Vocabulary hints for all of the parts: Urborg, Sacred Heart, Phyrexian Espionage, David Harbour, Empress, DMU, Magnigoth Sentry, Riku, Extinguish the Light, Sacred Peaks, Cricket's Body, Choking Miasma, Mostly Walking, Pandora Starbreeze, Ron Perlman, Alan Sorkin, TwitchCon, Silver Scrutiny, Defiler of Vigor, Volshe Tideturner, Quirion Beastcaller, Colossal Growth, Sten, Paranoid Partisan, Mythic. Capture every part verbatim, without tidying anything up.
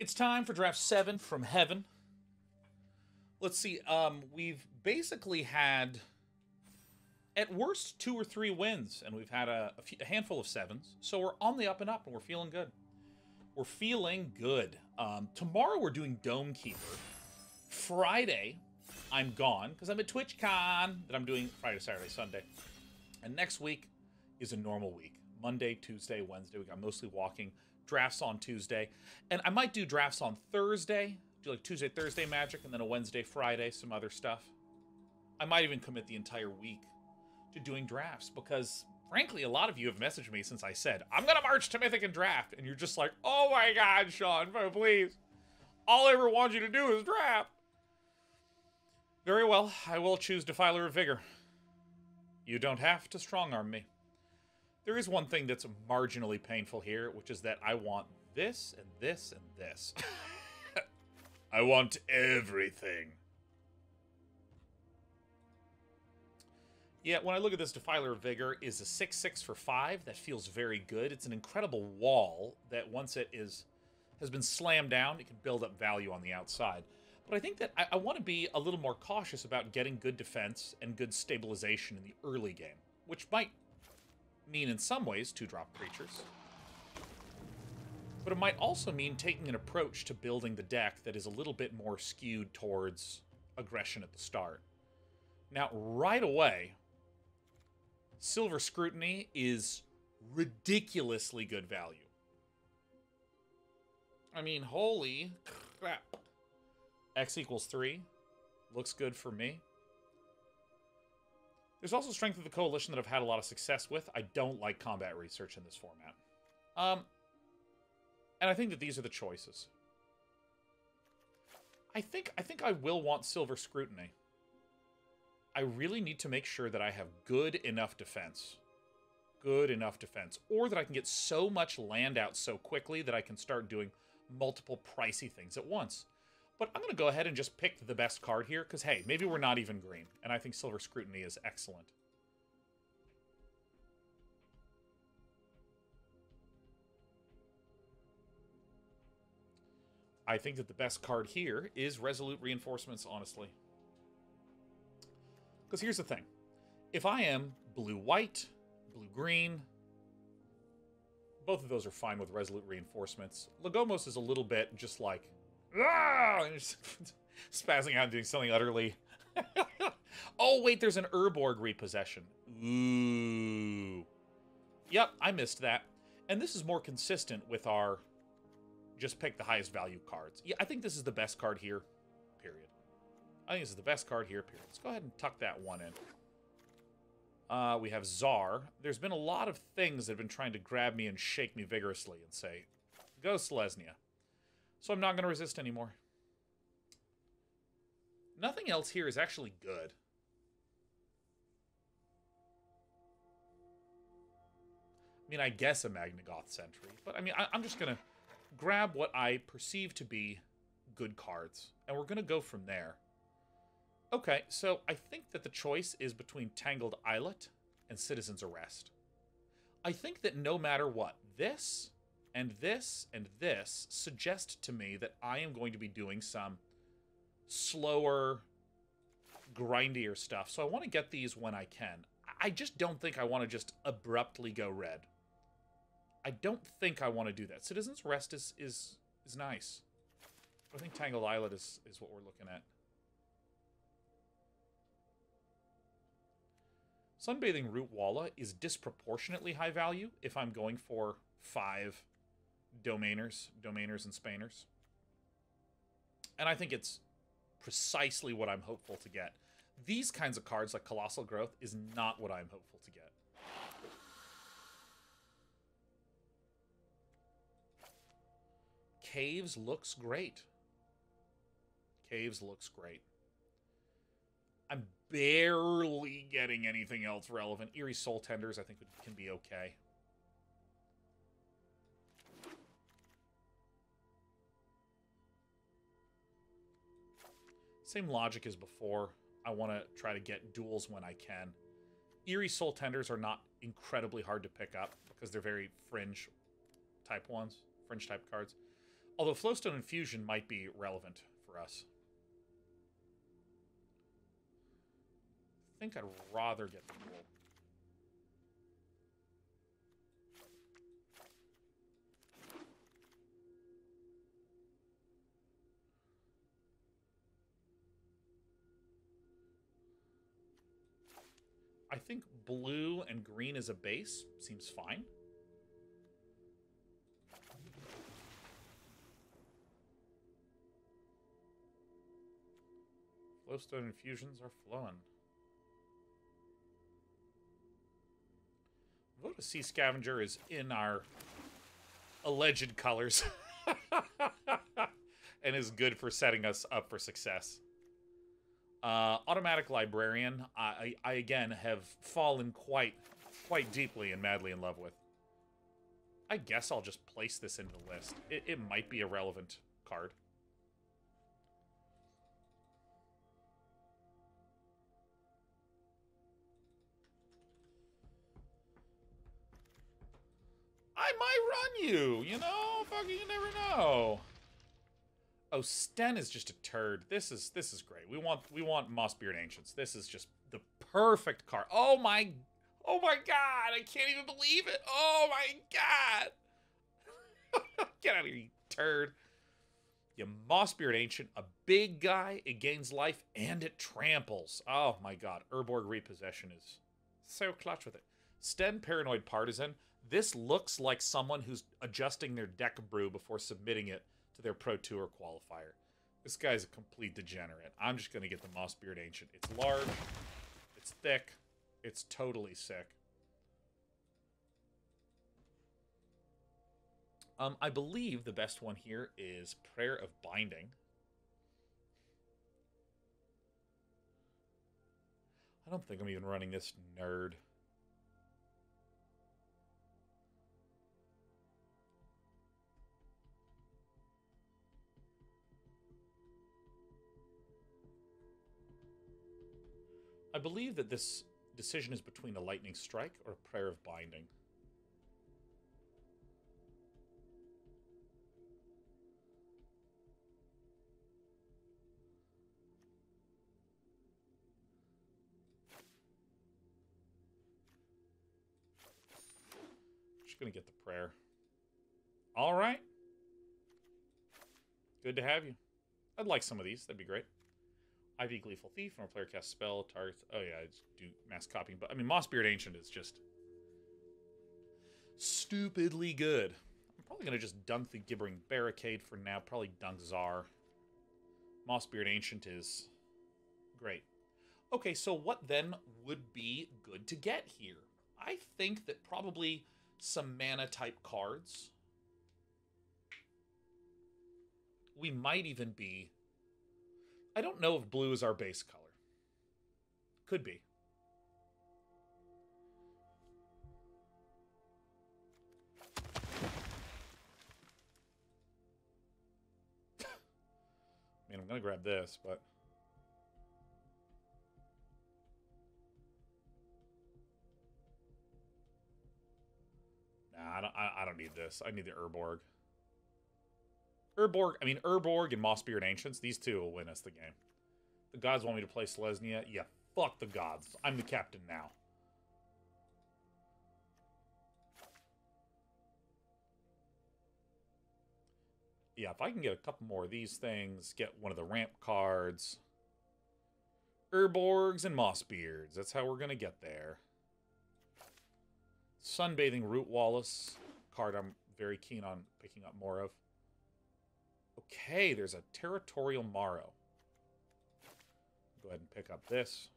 It's time for draft seven from Heaven. Let's see. Um, we've basically had, at worst, two or three wins, and we've had a, a, few, a handful of sevens. So we're on the up and up, and we're feeling good. We're feeling good. Um, tomorrow we're doing Dome Keeper. Friday, I'm gone because I'm at TwitchCon that I'm doing Friday, Saturday, Sunday. And next week is a normal week. Monday, Tuesday, Wednesday. We got Mostly Walking. Drafts on Tuesday. And I might do drafts on Thursday. Do like Tuesday, Thursday magic, and then a Wednesday, Friday, some other stuff. I might even commit the entire week to doing drafts because, frankly, a lot of you have messaged me since I said, I'm going to march to Mythic and draft. And you're just like, oh my God, Sean, please. All I ever want you to do is draft. Very well, I will choose Defiler of Vigor. You don't have to strong-arm me. There is one thing that's marginally painful here, which is that I want this and this and this. I want everything. Yeah, when I look at this, Defiler of Vigor is a six six for five. That feels very good. It's an incredible wall that once it is has been slammed down, it can build up value on the outside. But I think that I, I want to be a little more cautious about getting good defense and good stabilization in the early game, which might mean in some ways two-drop creatures. But it might also mean taking an approach to building the deck that is a little bit more skewed towards aggression at the start. Now, right away, Silver Scrutiny is ridiculously good value. I mean, holy crap. X equals three. Looks good for me. There's also Strength of the Coalition that I've had a lot of success with. I don't like combat research in this format. Um, and I think that these are the choices. I think, I think I will want Silver Scrutiny. I really need to make sure that I have good enough defense. Good enough defense. Or that I can get so much land out so quickly that I can start doing multiple pricey things at once. But I'm going to go ahead and just pick the best card here, because, hey, maybe we're not even green. And I think Silver Scrutiny is excellent. I think that the best card here is Resolute Reinforcements, honestly. Because here's the thing. If I am blue-white, blue-green, both of those are fine with Resolute Reinforcements. Lagomos is a little bit just like... Ah, and just spazzing out and doing something utterly. Oh, wait, there's an Urborg Repossession. Ooh. Yep, I missed that. And this is more consistent with our just pick the highest value cards. Yeah, I think this is the best card here, period. I think this is the best card here, period. Let's go ahead and tuck that one in. Uh, we have Czar. There's been a lot of things that have been trying to grab me and shake me vigorously and say, go Selesnya. So I'm not going to resist anymore. Nothing else here is actually good. I mean, I guess a Magnigoth Sentry. But, I mean, I, I'm just going to grab what I perceive to be good cards. And we're going to go from there. Okay, so I think that the choice is between Tangled Islet and Citizen's Arrest. I think that no matter what, this... and this and this suggest to me that I am going to be doing some slower, grindier stuff. So I want to get these when I can. I just don't think I want to just abruptly go red. I don't think I want to do that. Citizen's Rest is is, is nice. But I think Tangled Islet is, is what we're looking at. Sunbathing Rootwalla is disproportionately high value if I'm going for five... Domainers, domainers, and spainers. And I think it's precisely what I'm hopeful to get. These kinds of cards, like Colossal Growth, is not what I'm hopeful to get. Caves looks great. Caves looks great. I'm barely getting anything else relevant. Eerie Soul Tenders, I think, can be okay. Same logic as before. I want to try to get duels when I can. Eerie Soul Tenders are not incredibly hard to pick up because they're very fringe type ones, fringe type cards. Although Flowstone Infusion might be relevant for us. I think I'd rather get the duel. I think blue and green as a base seems fine. Flowstone infusions are flowing. Vote of Sea Scavenger is in our alleged colors and is good for setting us up for success. Uh, Automatic Librarian, I, I, I again have fallen quite, quite deeply and madly in love with. I guess I'll just place this into the list. It, it might be a relevant card. I might run you, you know? Fucking, you never know. Oh, Sten is just a turd. This is this is great. We want we want Mossbeard Ancients. This is just the perfect card. Oh my, oh my God! I can't even believe it. Oh my God! Get out of here, you turd! You Mossbeard Ancient, a big guy. It gains life and it tramples. Oh my God! Urborg Repossession is so clutch with it. Sten, Paranoid Partisan. This looks like someone who's adjusting their deck brew before submitting it. Their Pro Tour qualifier. This guy's a complete degenerate. I'm just going to get the Mossbeard Ancient. It's large. It's thick. It's totally sick. Um, I believe the best one here is Prayer of Binding. I don't think I'm even running this nerd. I believe that this decision is between a lightning strike or a prayer of binding. I'm just going to get the prayer. All right. Good to have you. I'd like some of these. That'd be great. Ivy Gleeful Thief, when a player casts spell, targets... Oh, yeah, I do mass copying. But, I mean, Mossbeard Ancient is just stupidly good. I'm probably going to just dunk the Gibbering Barricade for now. Probably dunk Czar. Mossbeard Ancient is great. Okay, so what then would be good to get here? I think that probably some mana-type cards. We might even be... I don't know if blue is our base color. Could be. I mean, I'm going to grab this, but... Nah, I don't, I, I don't need this. I need the Urborg. Urborg, I mean, Urborg and Mossbeard Ancients, these two will win us the game. The gods want me to play Selesnya. Yeah, fuck the gods. I'm the captain now. Yeah, if I can get a couple more of these things, get one of the ramp cards. Urborgs and Mossbeards. That's how we're going to get there. Sunbathing Rootwalla, card I'm very keen on picking up more of. Okay, there's a Territorial Marrow. Go ahead and pick up this.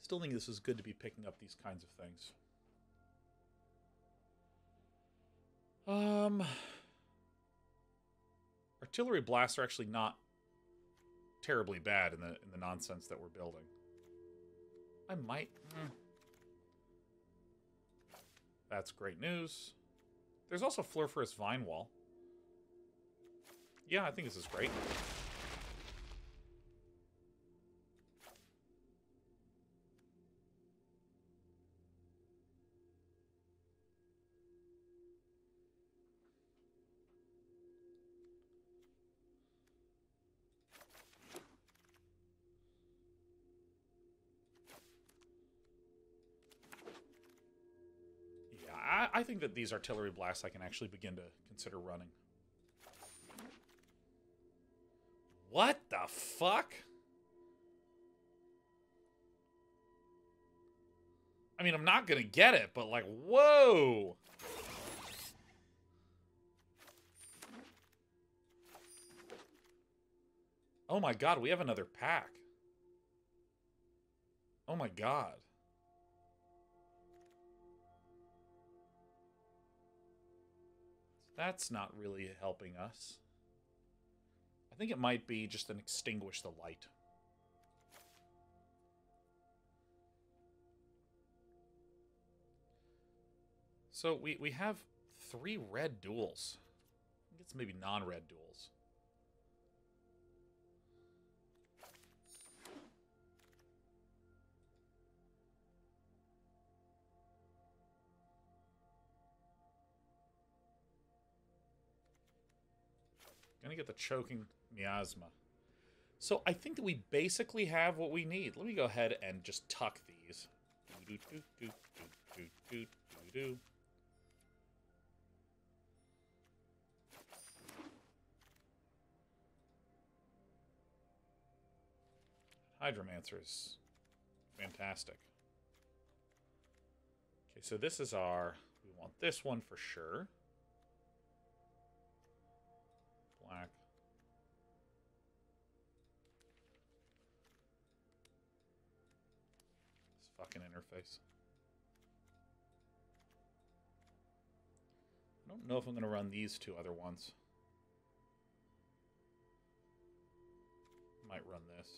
Still think this is good to be picking up these kinds of things. Um... Artillery blasts are actually not terribly bad in the in the nonsense that we're building. I might. Mm. That's great news. There's also Floriferous Vine Wall. Yeah, I think this is great. I think that these artillery blasts I can actually begin to consider running. What the fuck? I mean, I'm not gonna get it, but like, whoa! Oh my god, we have another pack. Oh my god. That's not really helping us. I think it might be just an extinguish the light. So we, we have three red duels. I think it's maybe non-red duels. Gonna get the Choking Miasma. So I think that we basically have what we need. Let me go ahead and just tuck these. Hydromancer is fantastic. Okay, so this is our... We want this one for sure. Black. This fucking interface. I don't know if I'm going to run these two other ones. Might run this.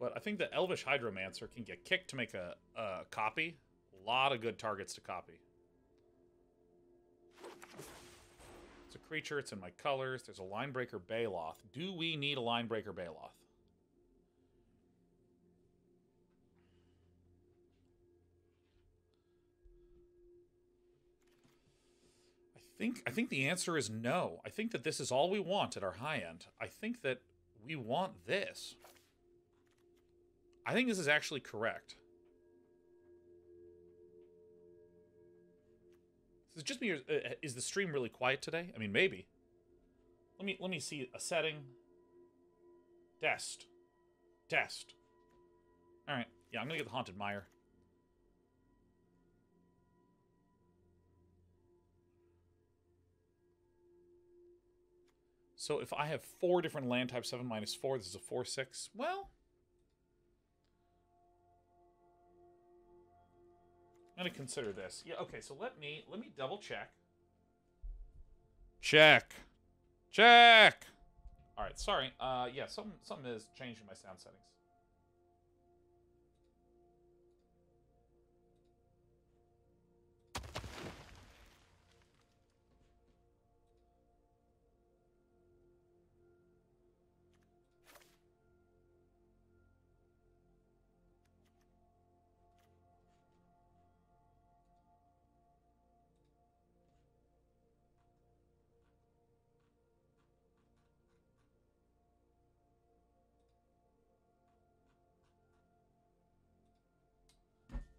But I think the Elvish Hydromancer can get kicked to make a, a copy. A lot of good targets to copy. A creature, it's in my colors. There's a Linebreaker Baloth. Do we need a Linebreaker Baloth? I think I think the answer is no. I think that this is all we want at our high end. I think that we want this. I think this is actually correct. Is it just me, or is the stream really quiet today? I mean, maybe. Let me let me see a setting. Test, test. All right, yeah, I'm gonna get the Haunted Mire. So if I have four different land types, seven minus four, this is a four six. Well, I'm gonna consider this. Yeah, okay, so let me let me double check. Check. Check. Alright, sorry. Uh yeah, something something is changing my sound settings.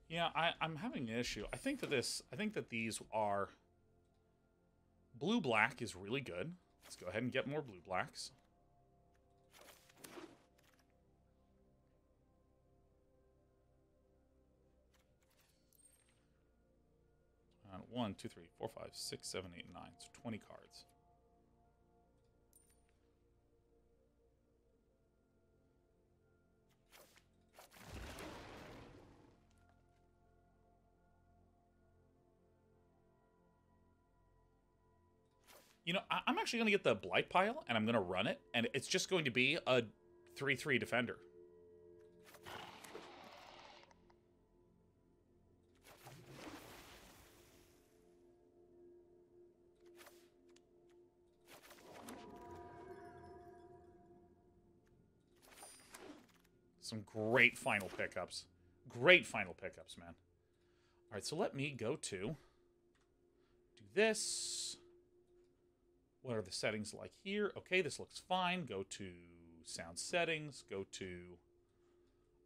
Yeah, I, I'm having an issue. I think that this, I think that these are blue black is really good. Let's go ahead and get more blue blacks. Uh, one, two, three, four, five, six, seven, eight, nine. So twenty cards. You know, I'm actually going to get the Blight Pile, and I'm going to run it, and it's just going to be a three three defender. Some great final pickups. Great final pickups, man. All right, so let me go to do this. What are the settings like here? Okay, this looks fine. Go to sound settings. Go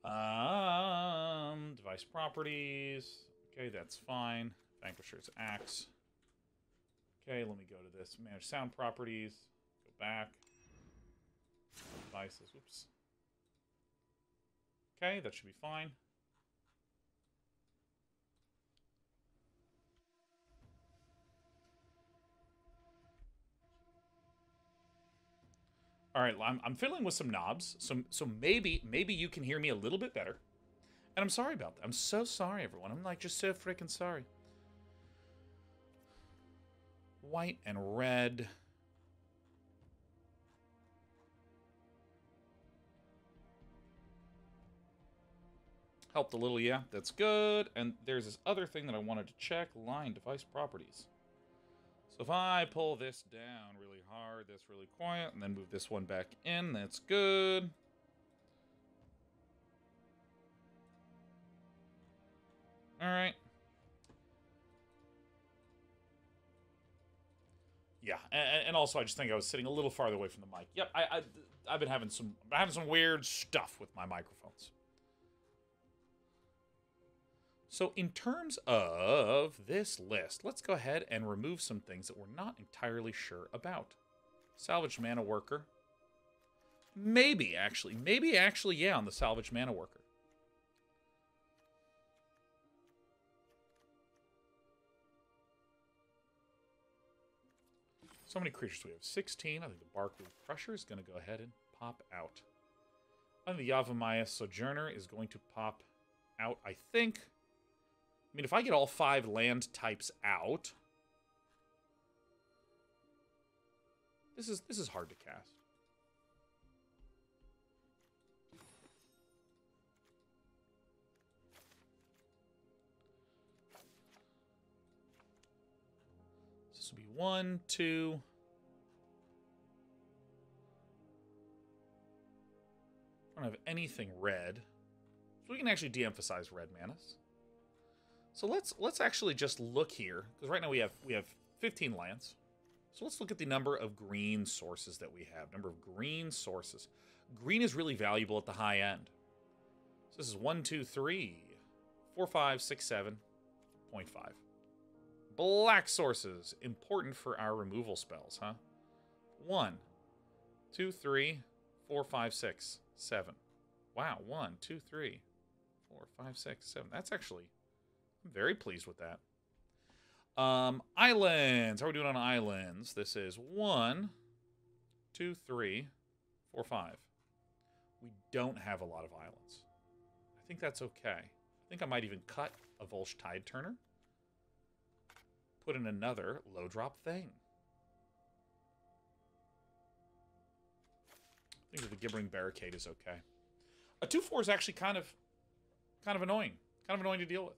to um, device properties. Okay, that's fine. Vanquisher's axe. Okay, let me go to this. Manage sound properties. Go back. Devices. Oops. Okay, that should be fine. All right, I'm, I'm fiddling with some knobs, so so maybe maybe you can hear me a little bit better. And I'm sorry about that. I'm so sorry, everyone. I'm like just so freaking sorry. White and red. Helped a little, yeah. That's good. And there's this other thing that I wanted to check. Line device properties. So if I pull this down really hard, that's really quiet, and then move this one back in, that's good. All right. Yeah, and, and also I just think I was sitting a little farther away from the mic. Yep, I, I, I've been having some, having some weird stuff with my microphones. So in terms of this list, let's go ahead and remove some things that we're not entirely sure about. Salvage Mana Worker. Maybe, actually. Maybe, actually, yeah, on the Salvage Mana Worker. So many creatures we have. sixteen. I think the Bark Root Crusher is going to go ahead and pop out. I think the Yavimaya Sojourner is going to pop out, I think. I mean, if I get all five land types out, this is this is hard to cast. So this will be one, two. I don't have anything red, so we can actually de-emphasize red manas. So let's let's actually just look here, because right now we have we have fifteen lands. So let's look at the number of green sources that we have. Number of green sources. Green is really valuable at the high end. So this is one, two, three, four, five, six, seven, point five. Black sources, important for our removal spells, huh? One, two, three, four, five, six, seven. Wow, one, two, three, four, five, six, seven. That's actually. I'm very pleased with that. Um, islands. How are we doing on islands? This is one, two, three, four, five. We don't have a lot of islands. I think that's okay. I think I might even cut a Volshe Tideturner. Put in another low drop thing. I think that the Gibbering Barricade is okay. A two four is actually kind of, kind of annoying. Kind of annoying to deal with.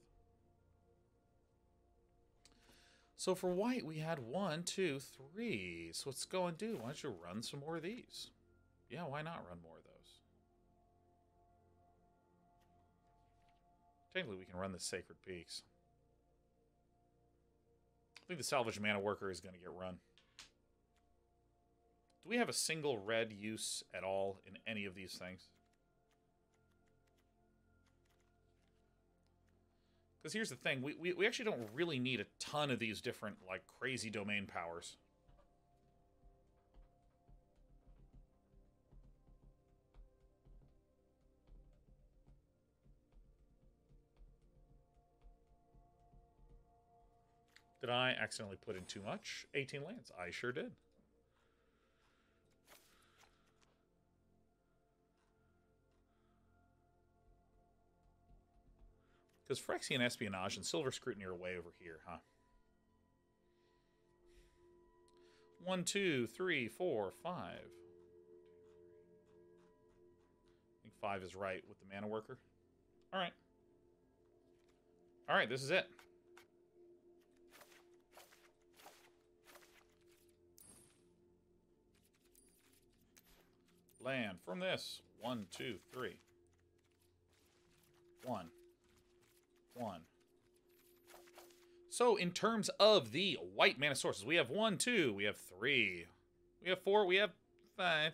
So for white, we had one, two, three. So let's go and do. Why don't you run some more of these? Yeah, why not run more of those? Technically, we can run the Sacred Peaks. I think the Salvage Mana Worker is going to get run. Do we have a single red use at all in any of these things? Because here's the thing, we, we, we actually don't really need a ton of these different, like, crazy domain powers. Did I accidentally put in too much? eighteen lands. I sure did. Because Phyrexian Espionage and Silver Scrutiny are way over here, huh? One, two, three, four, five. I think five is right with the Mana Worker. All right. All right, this is it. Land from this. One, two, three. One. One. So, in terms of the white mana sources, we have one, two, we have three, we have four, we have five.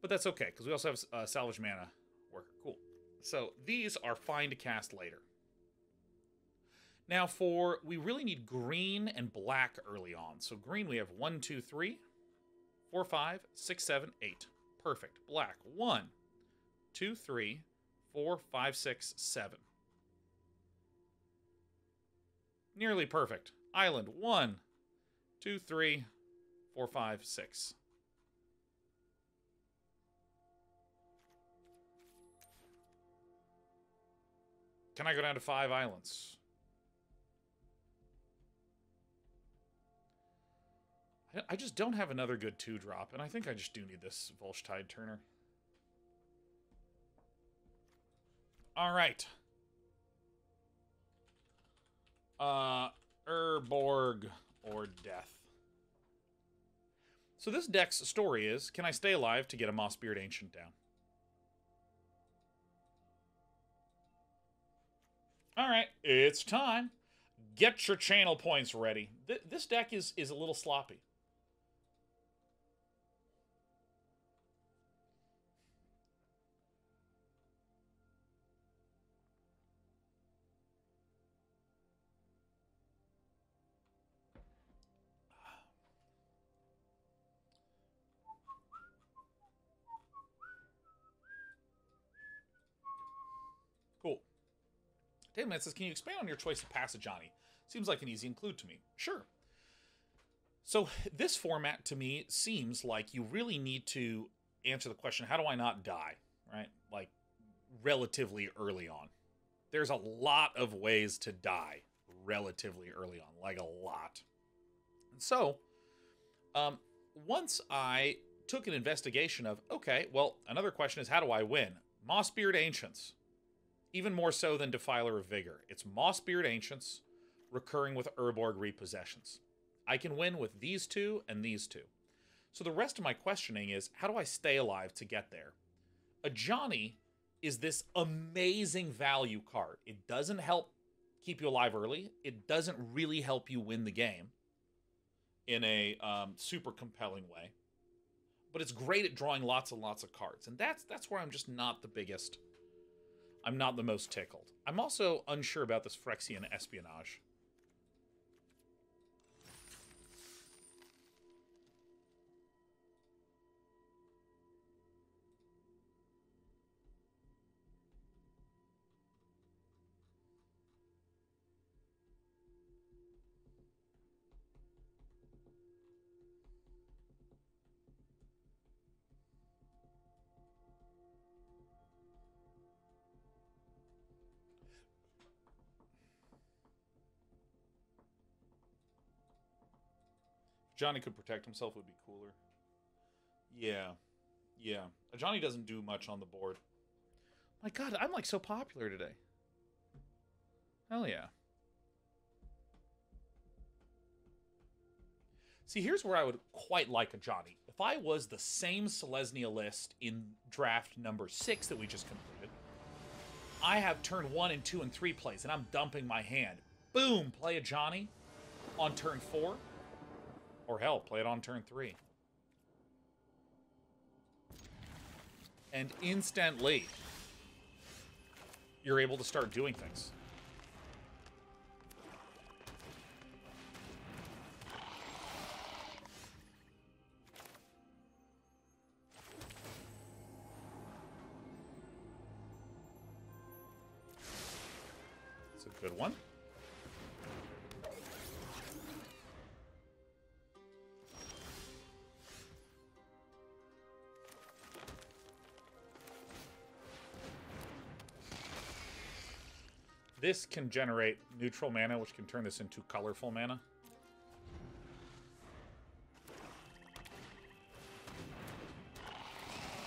But that's okay, because we also have uh, Salvage Mana Worker. Cool. So, these are fine to cast later. Now, for... we really need green and black early on. So, green, we have one, two, three, four, five, six, seven, eight. Perfect. Black, one, two, three, four, five, six, seven. Nearly perfect. Island, one, two, three, four, five, six. Can I go down to five islands? I just don't have another good two-drop, and I think I just do need this Volshe Tideturner. All right. Uh, Urborg or Death. So this deck's story is, can I stay alive to get a Mossbeard Ancient down? Alright, it's time. Get your channel points ready. Th this deck is, is a little sloppy. David says, can you expand on your choice of Passagani? Seems like an easy include to me. Sure. So this format to me seems like you really need to answer the question, how do I not die? Right? Like relatively early on. There's a lot of ways to die relatively early on. Like a lot. And so um, once I took an investigation of, okay, well, another question is how do I win? Mossbeard Ancients. Even more so than Defiler of Vigor. It's Mossbeard Ancients recurring with Urborg Repossessions. I can win with these two and these two. So the rest of my questioning is, how do I stay alive to get there? Ajani is this amazing value card. It doesn't help keep you alive early. It doesn't really help you win the game in a um, super compelling way. But it's great at drawing lots and lots of cards. And that's, that's where I'm just not the biggest... I'm not the most tickled. I'm also unsure about this Phyrexian Espionage. Johnny could protect himself, would be cooler. Yeah. Yeah. Johnny doesn't do much on the board. My God, I'm like so popular today. Hell yeah. See, here's where I would quite like a Johnny. If I was the same Selesnya list in draft number six that we just completed, I have turn one and two and three plays, and I'm dumping my hand. Boom! Play a Johnny on turn four. Or hell, play it on turn three. And instantly, you're able to start doing things. It's a good one. This can generate neutral mana, which can turn this into colorful mana.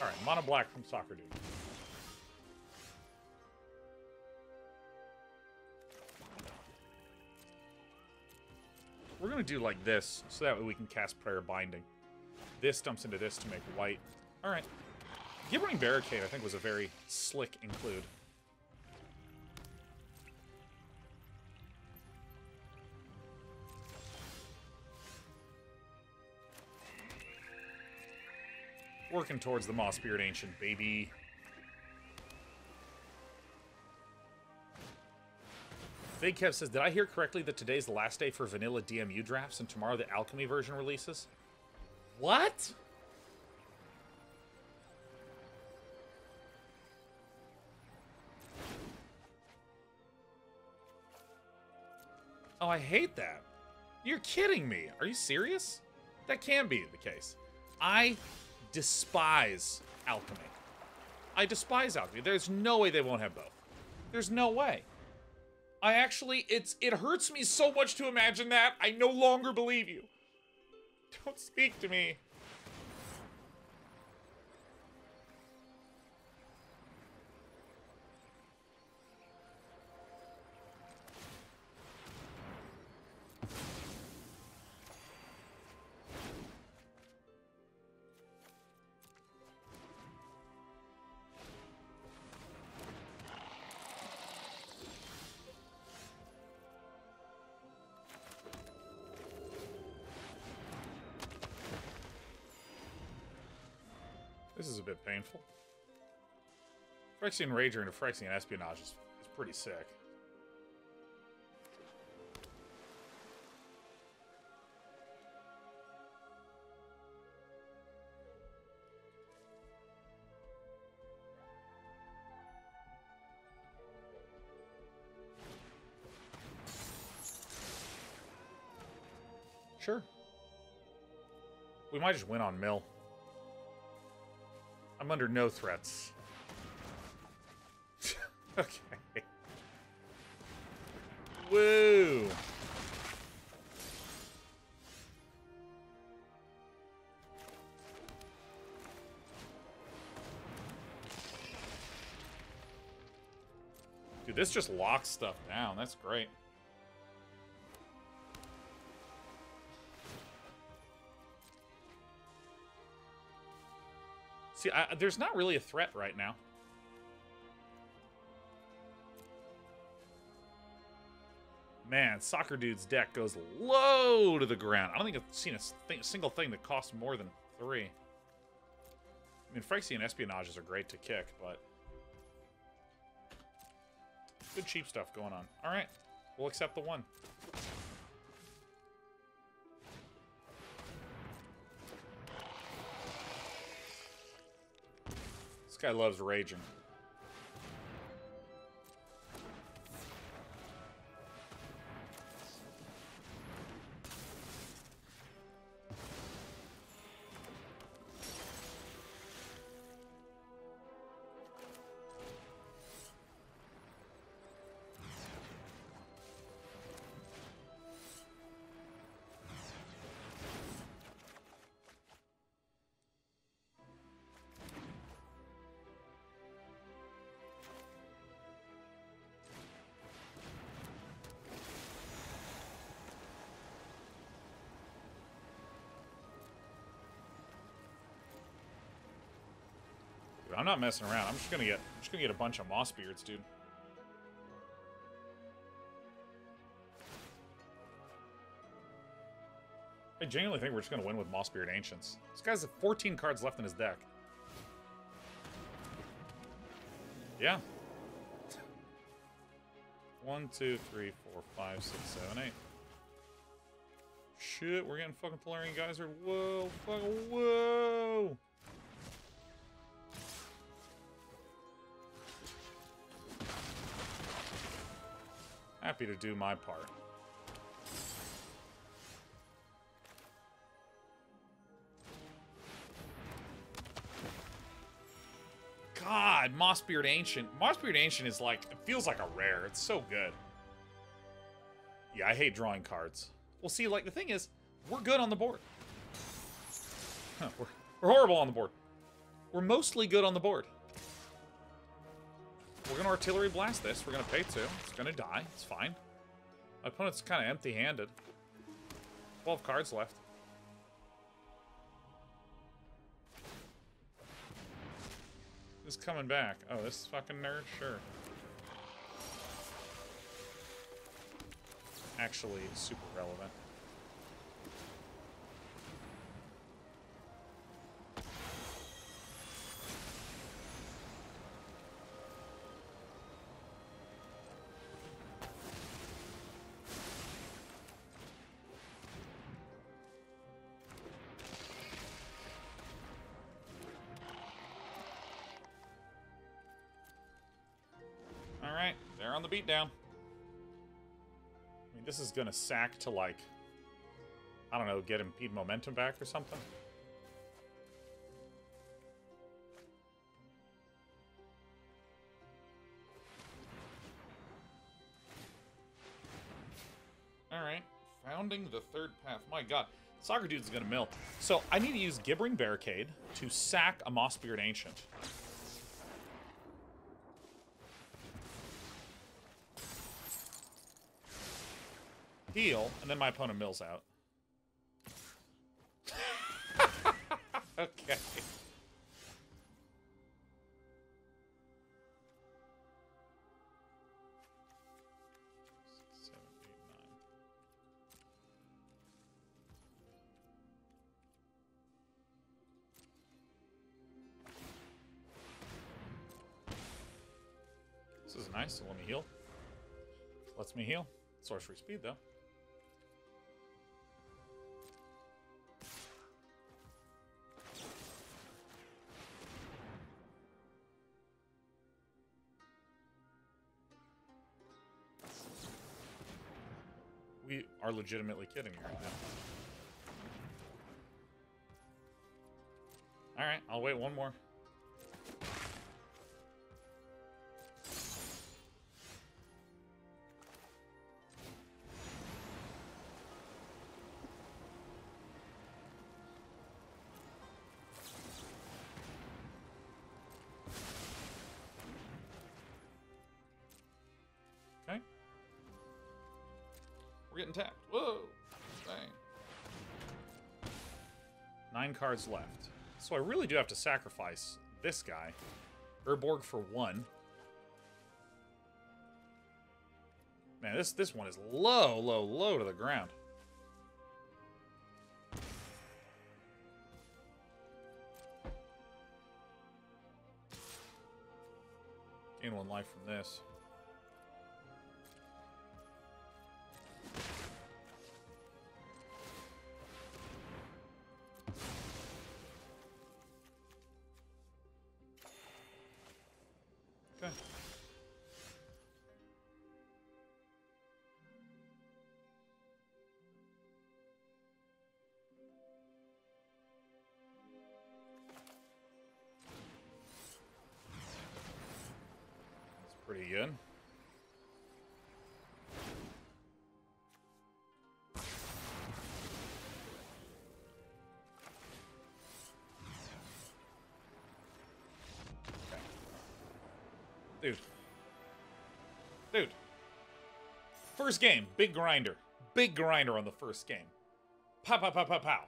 All right, mono black from Soccer Dude. We're gonna do like this, so that way we can cast Prayer of Binding. This dumps into this to make white. All right, Gibbering Barricade I think was a very slick include. Working towards the Mossbeard Ancient, baby. Big Kev says, did I hear correctly that today's the last day for vanilla D M U drafts and tomorrow the Alchemy version releases? What? Oh, I hate that. You're kidding me. Are you serious? That can be the case. I despise Alchemy. I despise Alchemy. There's no way they won't have both. There's no way. I actually, it's it hurts me so much to imagine that. I no longer believe you. Don't speak to me. This is a bit painful. Phyrexian Rager into Phyrexian Espionage is, is pretty sick. Sure. We might just win on mill. I'm under no threats. Okay. Woo! Dude, this just locks stuff down. That's great. See, I, there's not really a threat right now. Man, Soccer Dude's deck goes low to the ground. I don't think I've seen a, th a single thing that costs more than three. I mean, Phyrexian Espionages are great to kick, but... good cheap stuff going on. All right, we'll accept the one. Guy loves raging. I'm not messing around. I'm just gonna get I'm just gonna get a bunch of moss beards, dude. I genuinely think we're just gonna win with Mossbeard Ancients. This guy's has fourteen cards left in his deck. Yeah. One, two, three, four, five, six, seven, eight. Shit, we're getting fucking Polarian Geyser. Whoa, fucking whoa. Happy to do my part. God, Mossbeard Ancient. Mossbeard Ancient is like, it feels like a rare. It's so good. Yeah, I hate drawing cards. Well, see, like, the thing is, we're good on the board. Huh, we're, we're horrible on the board. We're mostly good on the board. We're going to Artillery Blast this. We're going to pay two. It's going to die. It's fine. My opponent's kind of empty-handed. twelve cards left. Who's coming back? Oh, this fucking nerd? Sure. Actually, super relevant. They're on the beatdown. I mean, this is going to sack to, like, I don't know, get impede momentum back or something. Alright. Founding the third path. My god. Soccer Dude's going to mill. So, I need to use Gibbering Barricade to sack a Mossbeard Ancient. Heal, and then my opponent mills out. Okay. This is nice, so let me heal. Lets me heal. Sorcery speed, though. We are legitimately kidding me right now. Alright, I'll wait one more. Intact. Whoa! Dang. Nine cards left. So I really do have to sacrifice this guy. Urborg for one. Man, this, this one is low, low, low to the ground. Gain one life from this. Pretty good. Okay. Dude. Dude. First game, big grinder. Big grinder on the first game. Pow, pow, pow, pow, pow.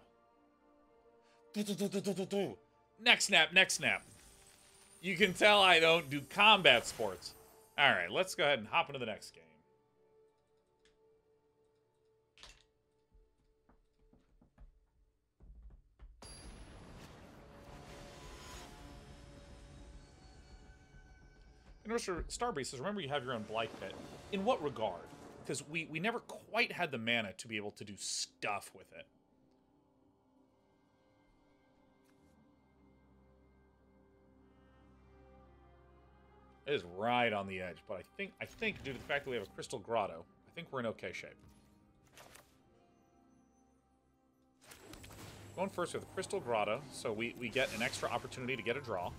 Do, do, do, do, do, do. Neck snap, neck snap. You can tell I don't do combat sports. All right, let's go ahead and hop into the next game. In order to Starbreeze says, remember you have your own Blight Pit. In what regard? Because we, we never quite had the mana to be able to do stuff with it. It is right on the edge, but I think I think due to the fact that we have a Crystal Grotto, I think we're in okay shape. Going first with a Crystal Grotto, so we, we get an extra opportunity to get a draw.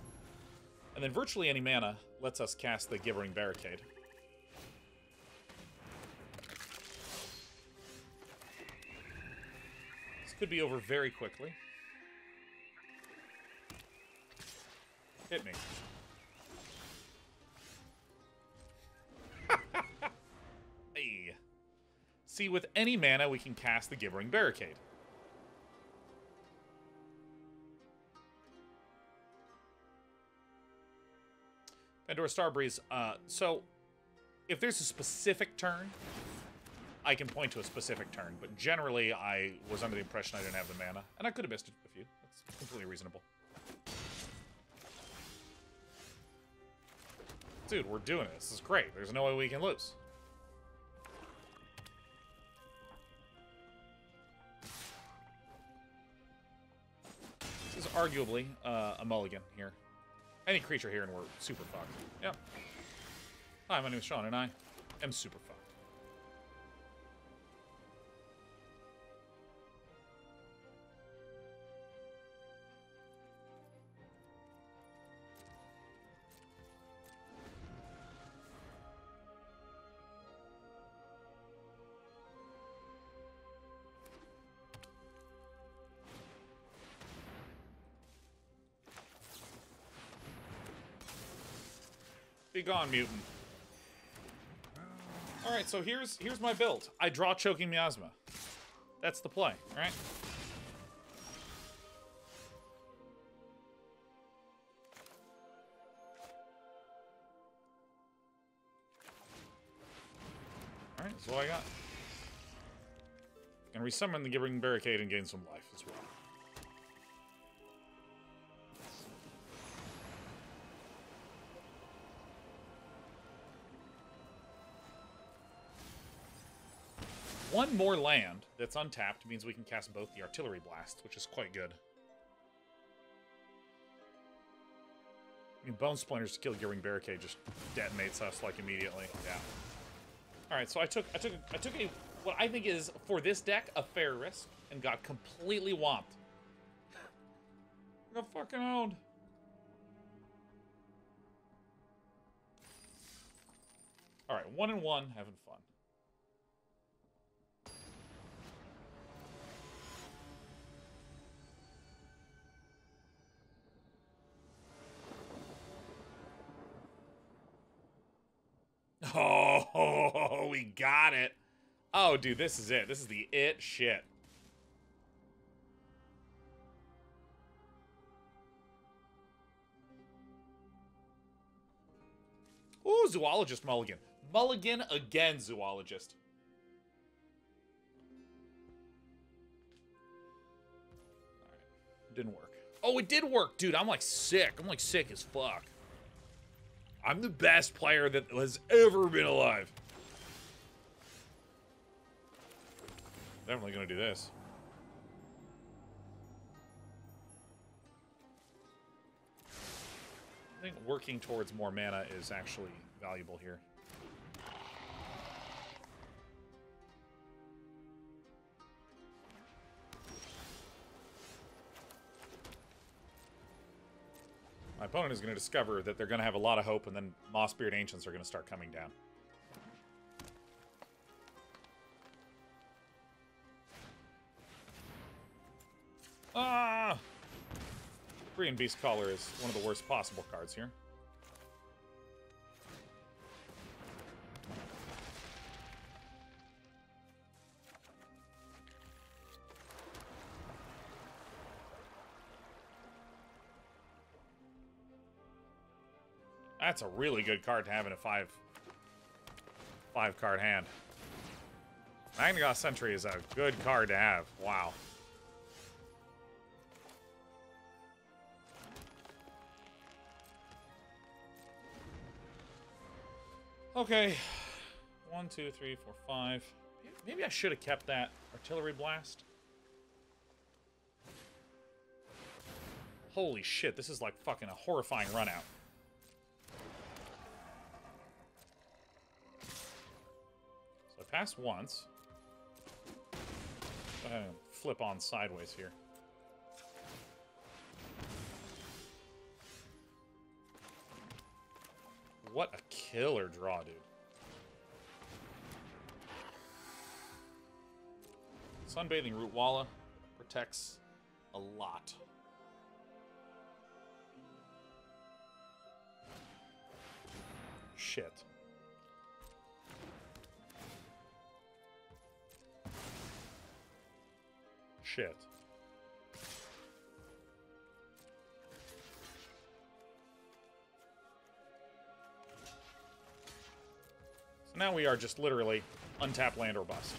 And then virtually any mana lets us cast the Gibbering Barricade. This could be over very quickly. Hit me. See, with any mana, we can cast the Gibbering Barricade. Pandora Starbreeze, uh, so if there's a specific turn, I can point to a specific turn, but generally I was under the impression I didn't have the mana, and I could have missed a few. That's completely reasonable. Dude, we're doing it. This is great. There's no way we can lose. Arguably, uh, a mulligan here. Any creature here and we're super fucked. Yep. Hi, my name is Sean, and I am super fucked. Be gone, mutant. All right, so here's here's my build. I draw Choking Miasma. That's the play, all right? All right, that's all I got. Gonna resummon the Gibbering Barricade and gain some life as well. One more land that's untapped means we can cast both the Artillery Blasts, which is quite good. I mean, Bone Splinters to kill Gibbering Barricade just detonates us like immediately. Yeah. All right, so I took I took I took a what I think is for this deck a fair risk and got completely whomped. I got fucking owned. All right, one and one, having fun. Oh, we got it. Oh, dude, this is it. This is the it shit. Ooh, Zoologist Mulligan. Mulligan again, Zoologist. All right. Didn't work. Oh, it did work, dude. I'm like sick. I'm like sick as fuck. I'm the best player that has ever been alive. Definitely gonna do this. I think working towards more mana is actually valuable here. My opponent is going to discover that they're going to have a lot of hope, and then Mossbeard Ancients are going to start coming down. Ah! Free and Beast Caller is one of the worst possible cards here. That's a really good card to have in a five, five card hand. Magnigoth Sentry is a good card to have. Wow. Okay. One, two, three, four, five. Maybe I should have kept that Artillery Blast. Holy shit, this is like fucking a horrifying run out. Pass once. I'm gonna flip on sideways here. What a killer draw, dude. Sunbathing Rootwalla protects a lot. Shit. Shit. So now we are just literally untap land or bust.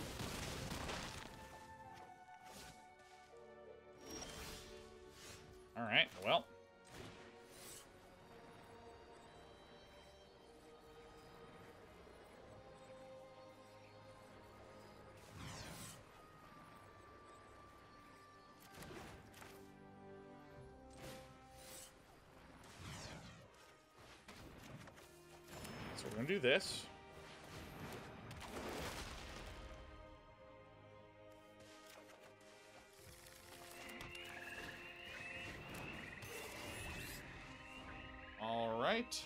All right, well. So we're going to do this. All right.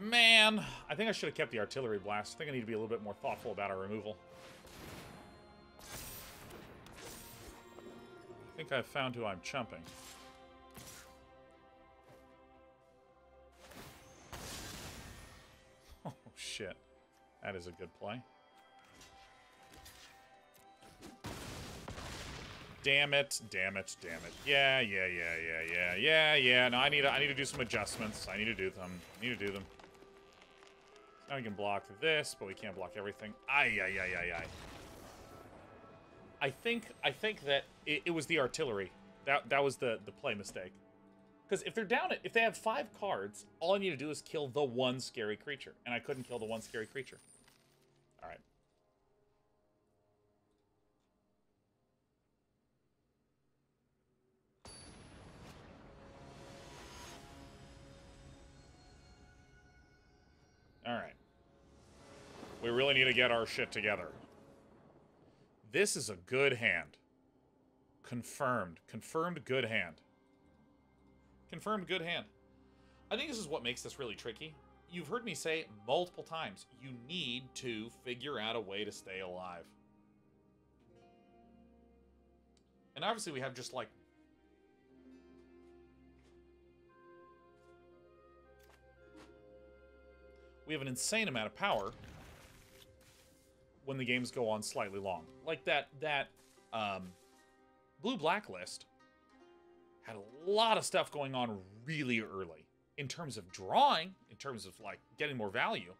Man, I think I should have kept the Artillery Blast. I think I need to be a little bit more thoughtful about our removal. I think I've found who I'm chumping. Oh, shit. That is a good play. Damn it, damn it, damn it. Yeah, yeah, yeah, yeah, yeah, yeah, yeah. No, I need to, I need to do some adjustments. I need to do them. I need to do them. Now we can block this, but we can't block everything. Aye, aye, aye, aye, aye. I think, I think that it, it was the artillery. That, that was the, the play mistake. Because if they're down, if they have five cards, all I need to do is kill the one scary creature. And I couldn't kill the one scary creature. All right. All right. We really need to get our shit together. This is a good hand. Confirmed. Confirmed good hand. Confirmed good hand. I think this is what makes this really tricky. You've heard me say multiple times, you need to figure out a way to stay alive. And obviously we have just like... we have an insane amount of power when the games go on slightly long. Like that, that um, blue-black list had a lot of stuff going on really early in terms of drawing, in terms of like getting more value,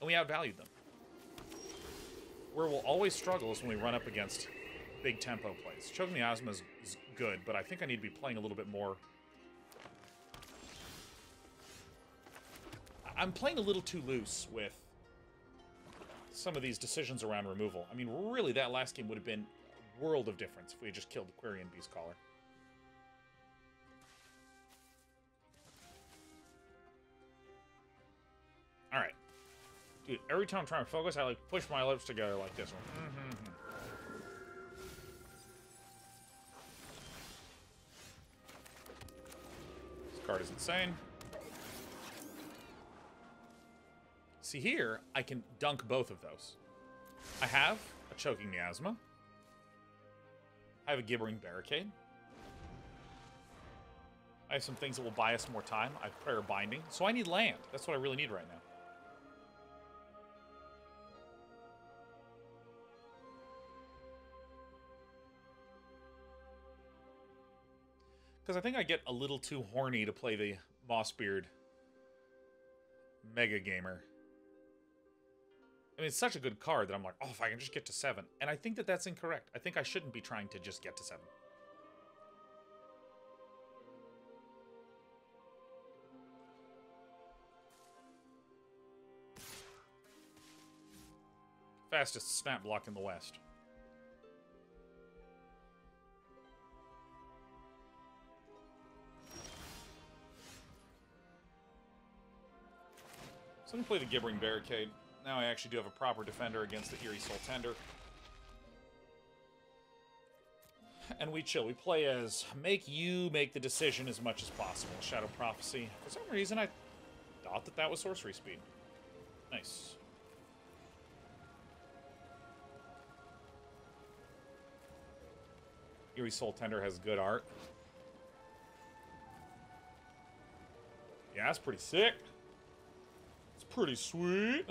and we outvalued them. Where we'll always struggle is when we run up against big tempo plays. Choking Miasma is, is good, but I think I need to be playing a little bit more. I'm playing a little too loose with some of these decisions around removal. I mean, really, that last game would have been a world of difference if we had just killed the Quirion Beastcaller. All right. Dude, every time I'm trying to focus, I, like, push my lips together like this one. Mm-hmm, mm-hmm. This card is insane. See here, I can dunk both of those. I have a Choking Miasma. I have a Gibbering Barricade. I have some things that will buy us more time. I have Prayer of Binding. So I need land. That's what I really need right now. Because I think I get a little too horny to play the Mossbeard Mega Gamer. I mean, it's such a good card that I'm like, oh, if I can just get to seven. And I think that that's incorrect. I think I shouldn't be trying to just get to seven. Fastest snap block in the West. So let me play the Gibbering Barricade. Now I actually do have a proper defender against the Eerie Soul Tender. And we chill. We play as make you make the decision as much as possible. Shadow Prophecy. For some reason, I thought that that was sorcery speed. Nice. Eerie Soul Tender has good art. Yeah, that's pretty sick. It's pretty sweet.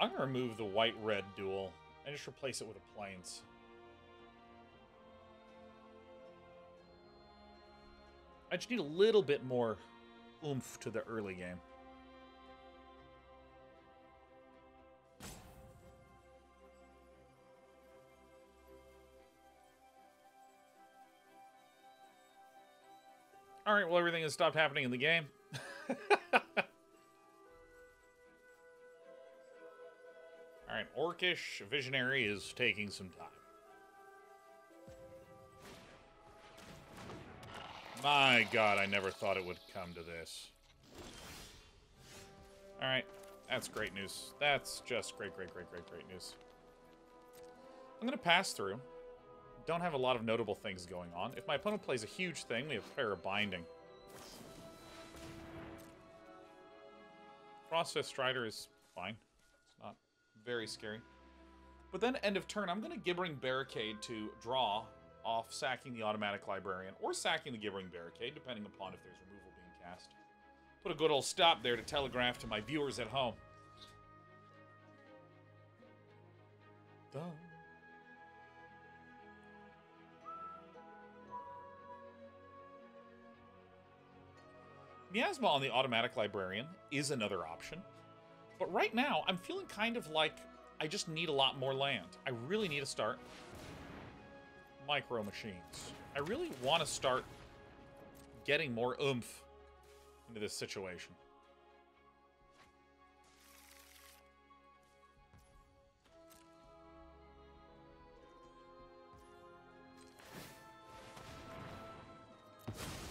I'm going to remove the white-red duel and just replace it with a plains. I just need a little bit more oomph to the early game. All right, well, everything has stopped happening in the game. All right, Orcish Visionary is taking some time. My God, I never thought it would come to this. All right, that's great news. That's just great, great, great, great, great news. I'm gonna pass through. Don't have a lot of notable things going on. If my opponent plays a huge thing, we have Prayer of Binding. Frostfist Strider is fine. It's not very scary. But then, end of turn, I'm going to Gibbering Barricade to draw off sacking the Automatic Librarian or sacking the Gibbering Barricade, depending upon if there's removal being cast. Put a good old stop there to telegraph to my viewers at home. Duh. Miasma on the Automatic Librarian is another option. But right now, I'm feeling kind of like I just need a lot more land. I really need to start micro machines. I really want to start getting more oomph into this situation.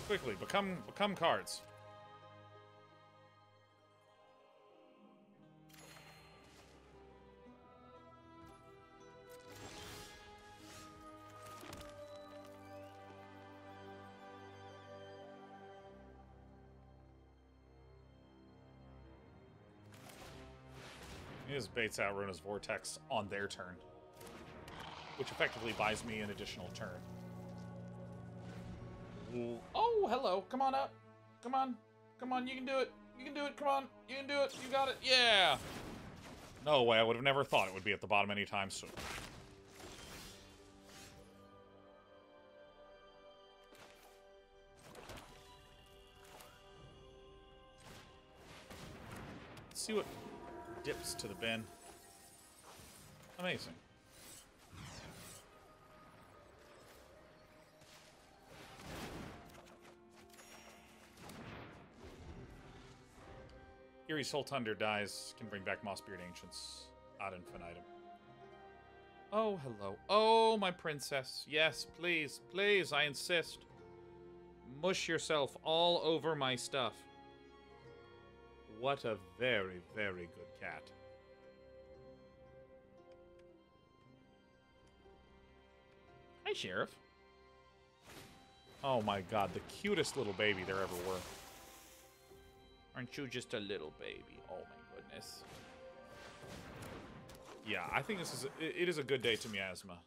Quickly, become, become cards. Just baits out Runa's Vortex on their turn, which effectively buys me an additional turn. Ooh. Oh, hello. Come on up. Come on. Come on. You can do it. You can do it. Come on. You can do it. You got it. Yeah. No way. I would have never thought it would be at the bottom anytime soon. Let's see what dips to the bin. Amazing. Eerie Soul Tender dies, can bring back Mossbeard Ancients ad infinitum. Oh, hello. Oh, my princess. Yes, please, please, I insist. Mush yourself all over my stuff. What a very, very good cat. Hi, Sheriff. Oh my God, the cutest little baby there ever were. Aren't you just a little baby? Oh my goodness. Yeah, I think this is a, it is a good day to Miasma.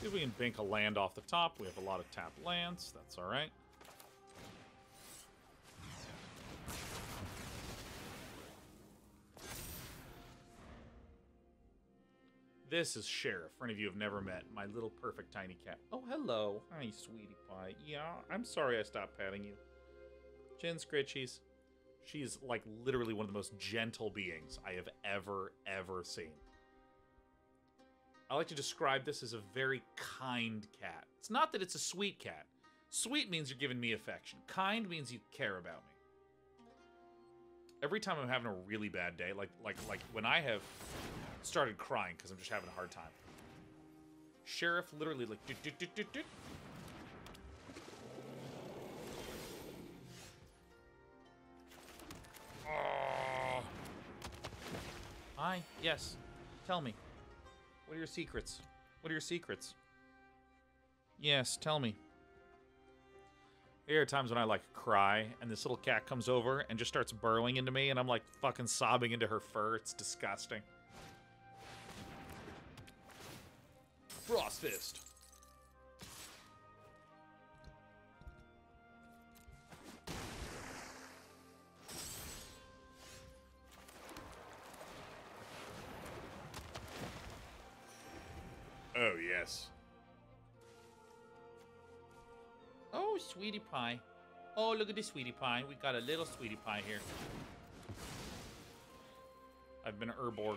See if we can bank a land off the top. We have a lot of tap lands. That's all right. This is Sheriff, for any of you who've never met, my little perfect tiny cat. Oh, hello. Hi, sweetie pie. Yeah, I'm sorry I stopped patting you. Chin scritchies. She's, like, literally one of the most gentle beings I have ever, ever seen. I like to describe this as a very kind cat. It's not that it's a sweet cat. Sweet means you're giving me affection. Kind means you care about me. Every time I'm having a really bad day, like, like, like when I have started crying because I'm just having a hard time. Sheriff literally like do, do, do, do, do. Oh. Hi, yes. Tell me. What are your secrets? What are your secrets? Yes, tell me. There are times when I like cry and this little cat comes over and just starts burrowing into me and I'm like fucking sobbing into her fur. It's disgusting. Frost Fist. Oh, yes. Oh, sweetie pie. Oh, look at this sweetie pie. We got a little sweetie pie here. I've been Urborged.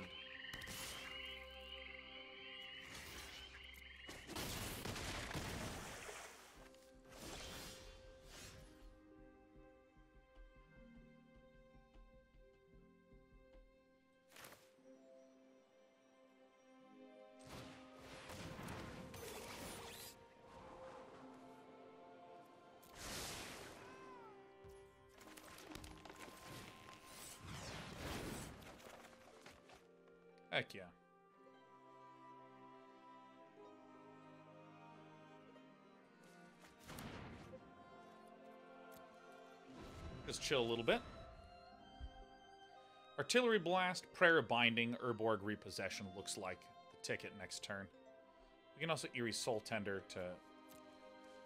Heck yeah. Just chill a little bit. Artillery Blast, Prayer of Binding, Urborg Repossession looks like the ticket next turn. You can also Eerie Soul Tender to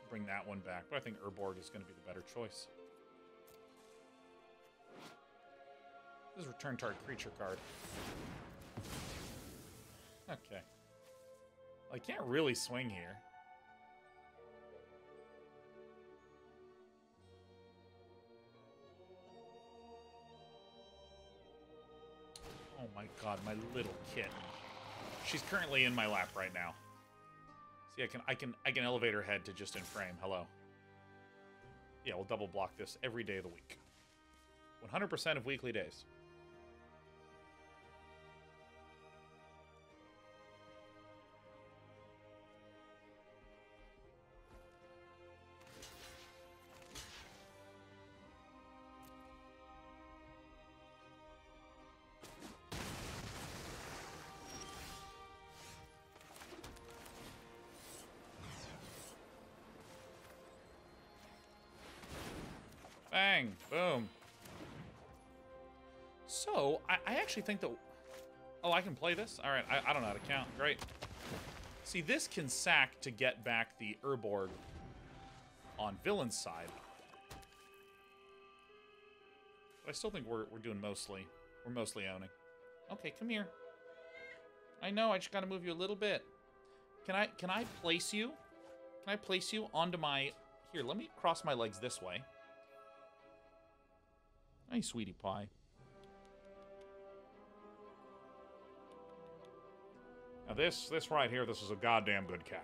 bring that one back, but I think Urborg is going to be the better choice. This is Return Target Creature card. Okay. I can't really swing here. Oh my god, my little kitten. She's currently in my lap right now. See, I can I can I can elevate her head to just in frame. Hello. Yeah, we'll double block this every day of the week. one hundred percent of weekly days. Bang! Boom. So, I, I actually think that... Oh, I can play this? Alright, I, I don't know how to count. Great. See, this can sack to get back the Urborg on villain's side. But I still think we're, we're doing mostly. We're mostly owning. Okay, come here. I know, I just gotta move you a little bit. Can I, can I place you? Can I place you onto my... Here, let me cross my legs this way. Hey, sweetie pie. Now this, this right here, this is a goddamn good cat.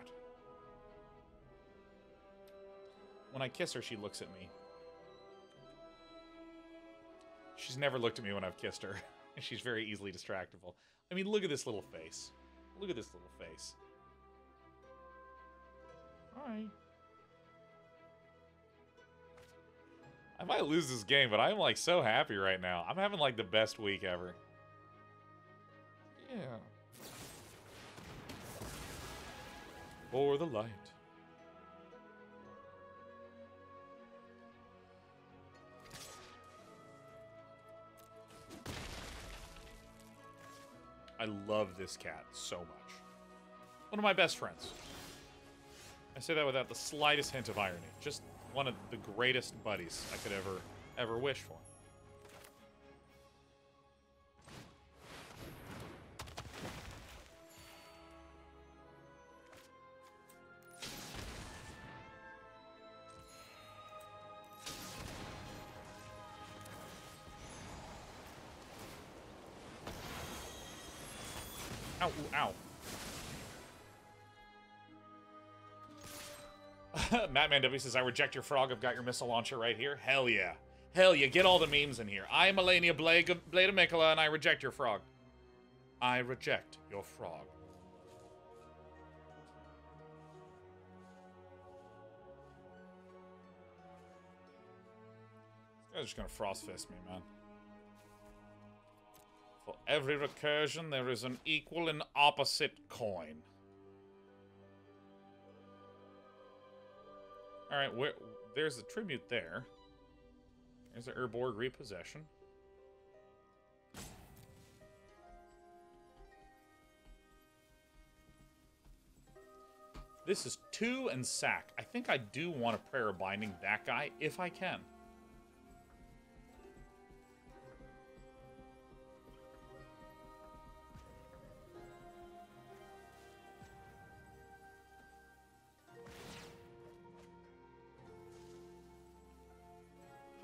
When I kiss her, she looks at me. She's never looked at me when I've kissed her. She's very easily distractible. I mean, look at this little face. Look at this little face. Hi. I might lose this game, but I'm, like, so happy right now. I'm having, like, the best week ever. Yeah. For the light. I love this cat so much. One of my best friends. I say that without the slightest hint of irony. Just... one of the greatest buddies I could ever, ever wish for. Ow, ow. Mattman W says, I reject your frog. I've got your missile launcher right here. Hell yeah. Hell yeah. Get all the memes in here. I am Melania Blade of Mikola, and I reject your frog. I reject your frog. This guy's just going to frost fist me, man. For every recursion, there is an equal and opposite coin. All right, where, there's a tribute there. There's the Urborg Repossession. This is two and sack. I think I do want a Prayer of Binding that guy if I can.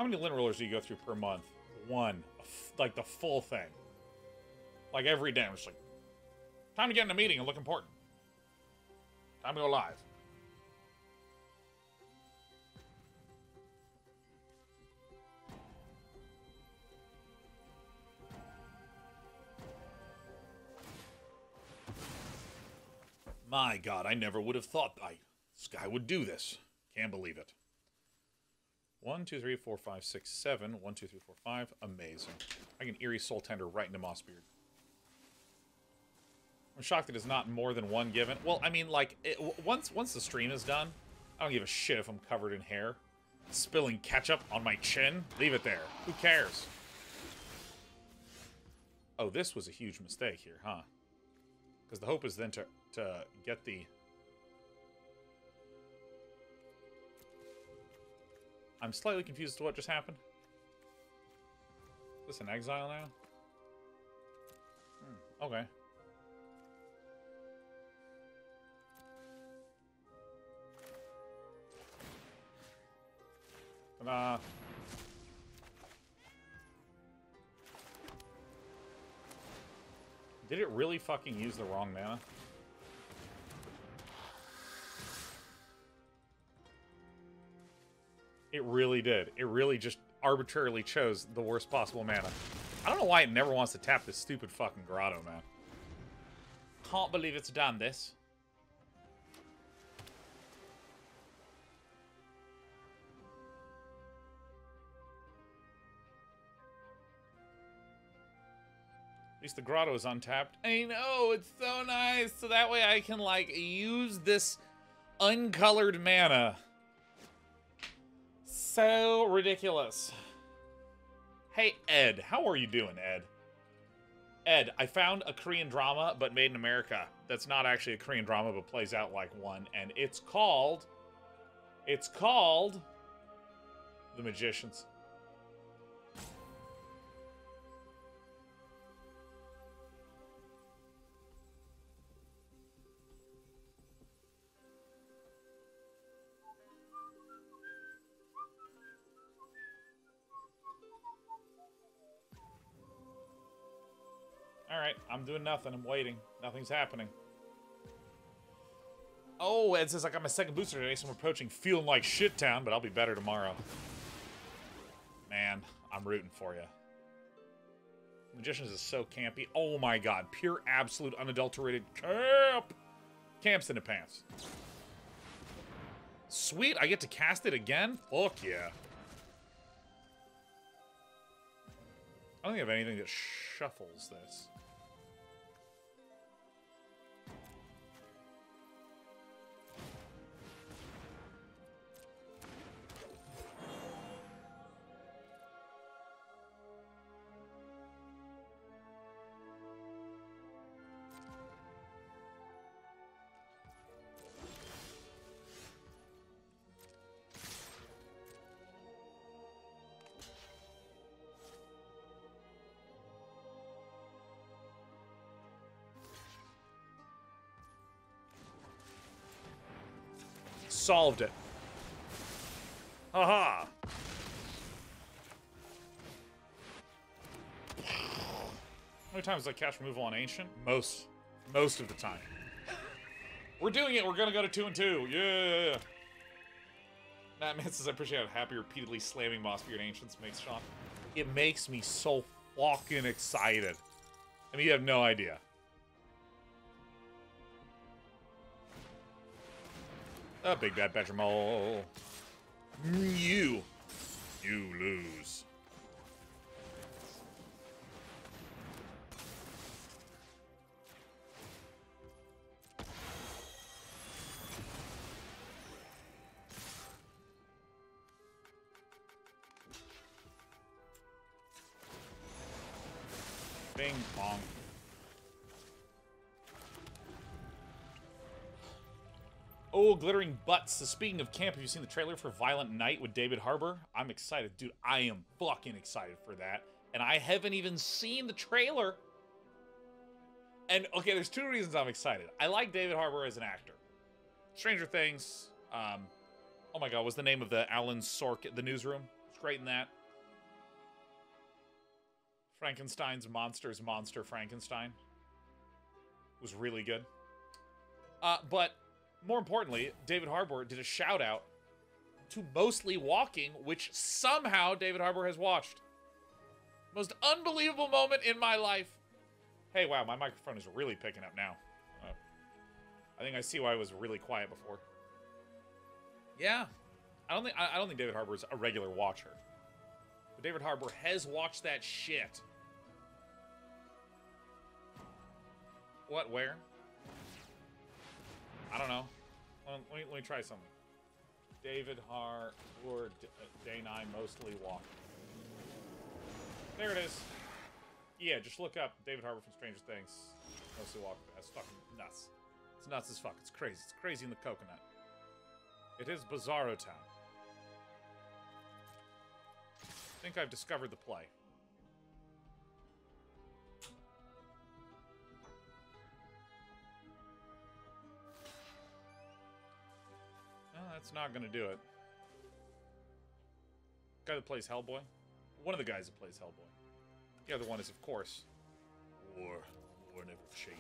How many lint rollers do you go through per month? One. Like the full thing. Like every day. I'm just like, time to get in a meeting and look important. Time to go live. My God, I never would have thought I, this guy would do this. Can't believe it. One, two, three, four, five, six, seven. One, two, three, four, five. Amazing. I can Eerie Soul Tender right into Mossbeard. I'm shocked that it's not more than one given. Well, I mean, like, it, once once the stream is done, I don't give a shit if I'm covered in hair. Spilling ketchup on my chin. Leave it there. Who cares? Oh, this was a huge mistake here, huh? Because the hope is then to... to get the... I'm slightly confused as to what just happened. Is this an exile now? Hmm, okay. Ta-da! Did it really fucking use the wrong mana? It really did. It really just arbitrarily chose the worst possible mana. I don't know why it never wants to tap this stupid fucking grotto, man. Can't believe it's done this. At least the grotto is untapped. I know, it's so nice. So that way I can, like, use this uncolored mana. So ridiculous. Hey, Ed. How are you doing, Ed? Ed, I found a Korean drama, but made in America. That's not actually a Korean drama, but plays out like one. And it's called... It's called... The Magicians. Alright, I'm doing nothing. I'm waiting. Nothing's happening. Oh, Ed says I got my second booster today, so I'm approaching feeling like shit town, but I'll be better tomorrow. Man, I'm rooting for you. Magicians is so campy. Oh my God. Pure, absolute, unadulterated camp. Camps in the pants. Sweet, I get to cast it again? Fuck yeah. I don't think I have anything that shuffles this. Solved it. Haha. How many times did I cast removal on Ancient? Most. Most of the time. We're doing it. We're going to go to two and two. Yeah. Matt Man says, I appreciate how happy repeatedly slamming Mossbeard Ancients makes Sean. It makes me so fucking excited. I mean, you have no idea. A big bad badger mole. You. You lose. Bing bong. Oh, glittering butts. So speaking of camp, have you seen the trailer for Violent Night with David Harbour? I'm excited. Dude, I am fucking excited for that. And I haven't even seen the trailer. And, okay, there's two reasons I'm excited. I like David Harbour as an actor. Stranger Things. Um, oh, my God. What's the name of the Alan Sorkin, the newsroom? creating that. Frankenstein's Monster's Monster Frankenstein was really good. Uh, but more importantly, David Harbour did a shout out to Mostly Walking, which somehow David Harbour has watched. Most unbelievable moment in my life. Hey, wow, my microphone is really picking up now. Uh, I think I see why I was really quiet before. Yeah, I don't think I, I don't think David Harbour is a regular watcher, but David Harbour has watched that shit. What? Where? I don't know. Let me, let me try something. David Harbour, Danai Mostly Walking. There it is. Yeah, just look up David Harbour from Stranger Things. Mostly Walking. That's fucking nuts. It's nuts as fuck. It's crazy. It's crazy in the coconut. It is Bizarro Town. I think I've discovered the play. Well, that's not gonna do it. The guy that plays Hellboy? One of the guys that plays Hellboy. The other one is, of course, War. War never changes.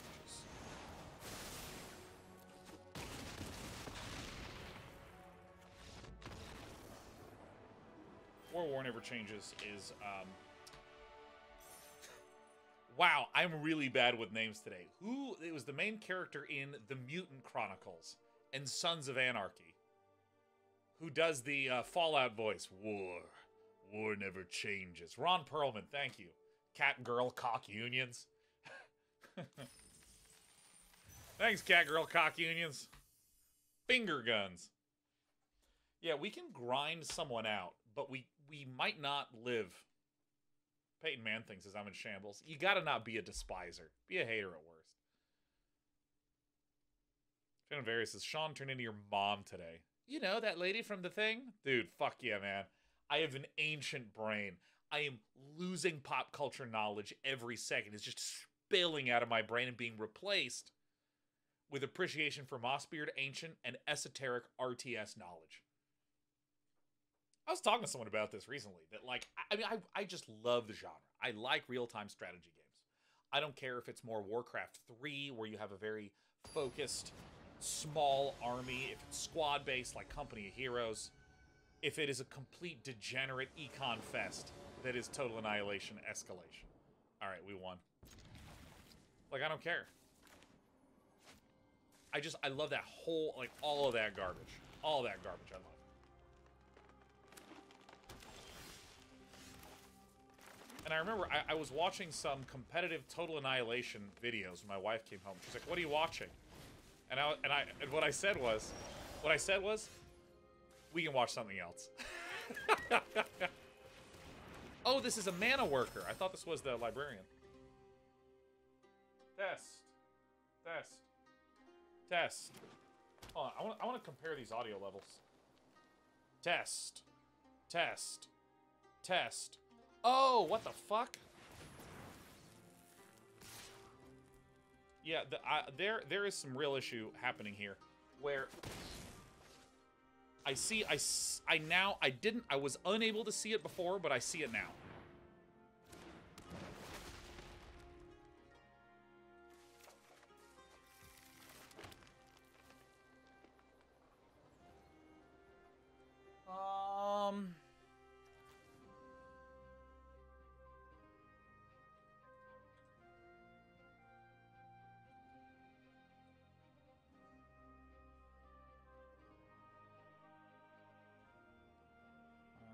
War War Never Changes is, um... wow, I'm really bad with names today. Who... It was the main character in The Mutant Chronicles and Sons of Anarchy. Who does the uh, Fallout voice. War. War Never Changes. Ron Perlman, thank you. Cat Girl Cock Unions. Thanks, Cat Girl Cock Unions. Finger guns. Yeah, we can grind someone out, but we... we might not live. Peyton Mann thinks as I'm in shambles. You gotta not be a despiser. Be a hater at worst. Phantom Various says, Sean turned into your mom today. You know, that lady from The Thing? Dude, fuck yeah, man. I have an ancient brain. I am losing pop culture knowledge every second. It's just spilling out of my brain and being replaced with appreciation for Mossbeard Ancient and esoteric R T S knowledge. I was talking to someone about this recently, that, like, I mean, I, I just love the genre. I like real-time strategy games. I don't care if it's more Warcraft three, where you have a very focused, small army, if it's squad-based, like Company of Heroes, if it is a complete degenerate econ fest that is Total Annihilation escalation. All right, we won. Like, I don't care. I just, I love that whole, like, all of that garbage. All of that garbage, I love. And I remember I, I was watching some competitive Total Annihilation videos when my wife came home. She's like, "What are you watching?" And I and I and what I said was, what I said was, "We can watch something else." Oh, this is a mana worker. I thought this was the librarian. Test, test, test. Hold on, I want I want to compare these audio levels. Test, test, test. Oh, what the fuck? Yeah, the, I, there there is some real issue happening here, where I see I I now I didn't I was unable to see it before, but I see it now. Um.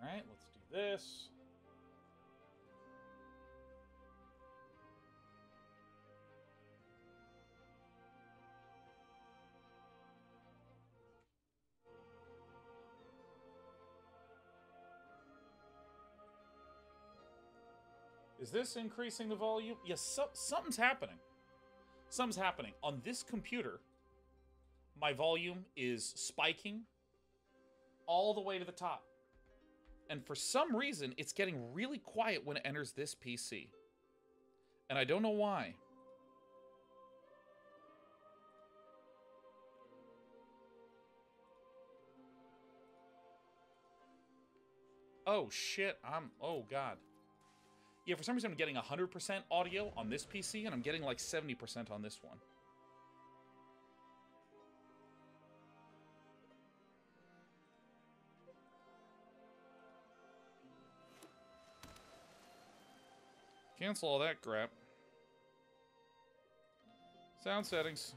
Alright, let's do this. Is this increasing the volume? Yes, so, something's happening. Something's happening. On this computer, my volume is spiking all the way to the top. And for some reason, it's getting really quiet when it enters this P C. And I don't know why. Oh, shit. I'm... Oh, God. Yeah, for some reason I'm getting one hundred percent audio on this P C, and I'm getting like seventy percent on this one. Cancel all that crap. Sound settings.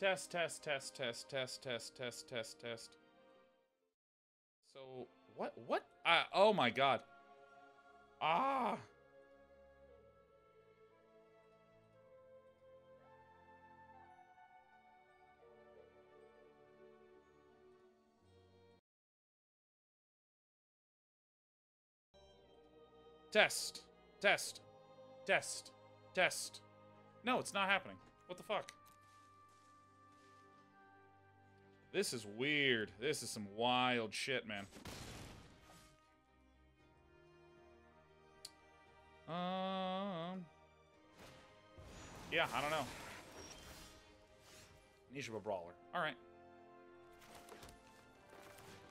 Test, test, test, test, test, test, test, test, test. So, what, what? Uh, oh my god. Ah! Test, test, test, test. No, it's not happening. What the fuck? This is weird. This is some wild shit, man. Um. Yeah, I don't know. Nishiba Brawler. All right.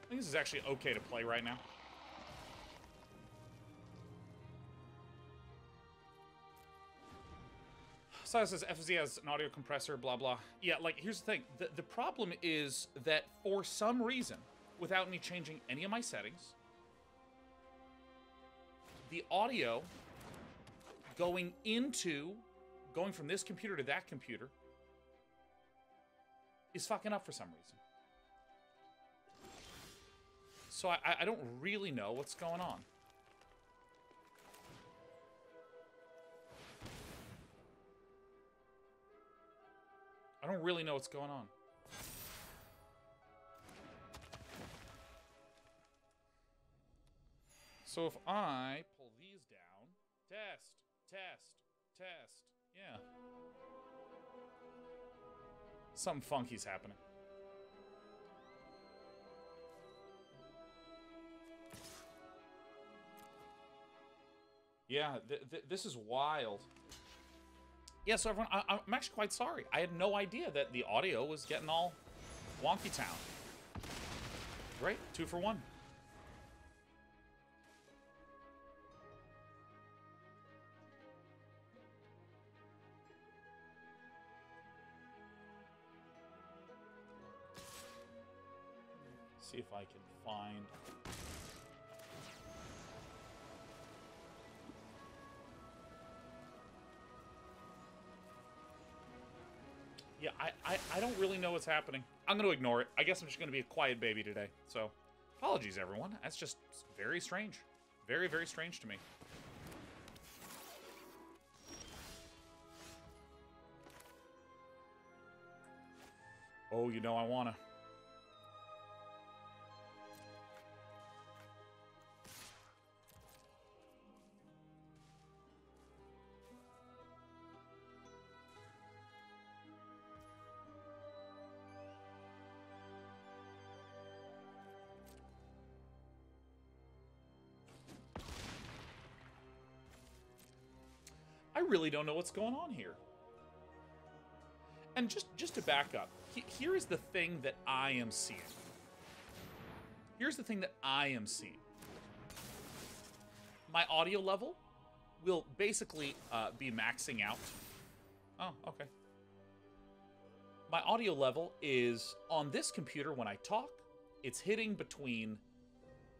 I think this is actually okay to play right now. Saya says F Z has an audio compressor, blah, blah. Yeah, like, here's the thing. The, the problem is that for some reason, without me changing any of my settings, the audio going into, going from this computer to that computer is fucking up for some reason. So I, I don't really know what's going on. I don't really know what's going on. So if I pull these down, test, test, test, yeah. Something funky's happening. Yeah, th th this is wild. Yeah, so everyone, I, I'm actually quite sorry. I had no idea that the audio was getting all wonky town. Great, two for one. See if I can find... Yeah, I, I, I don't really know what's happening. I'm going to ignore it. I guess I'm just going to be a quiet baby today. So, apologies, everyone. That's just very strange. Very, very strange to me. Oh, you know I want to. Really don't know what's going on here. And just just to back up, he, here is the thing that I am seeing. Here's the thing that I am seeing. My audio level will basically uh, be maxing out. Oh, okay. My audio level is on this computer when I talk, it's hitting between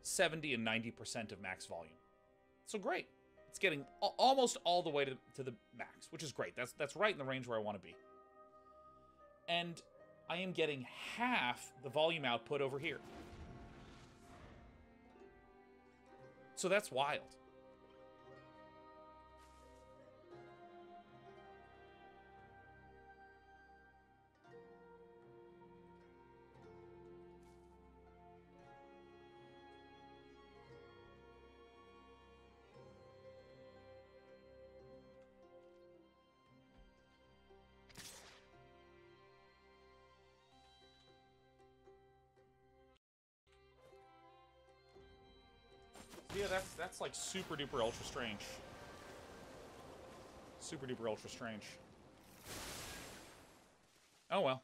seventy and ninety percent of max volume. So great. It's getting almost all the way to, to the max, which is great. That's that's right in the range where I want to be. And I am getting half the volume output over here. So that's wild. Yeah, that's, that's like super duper ultra strange. Super duper ultra strange. Oh well.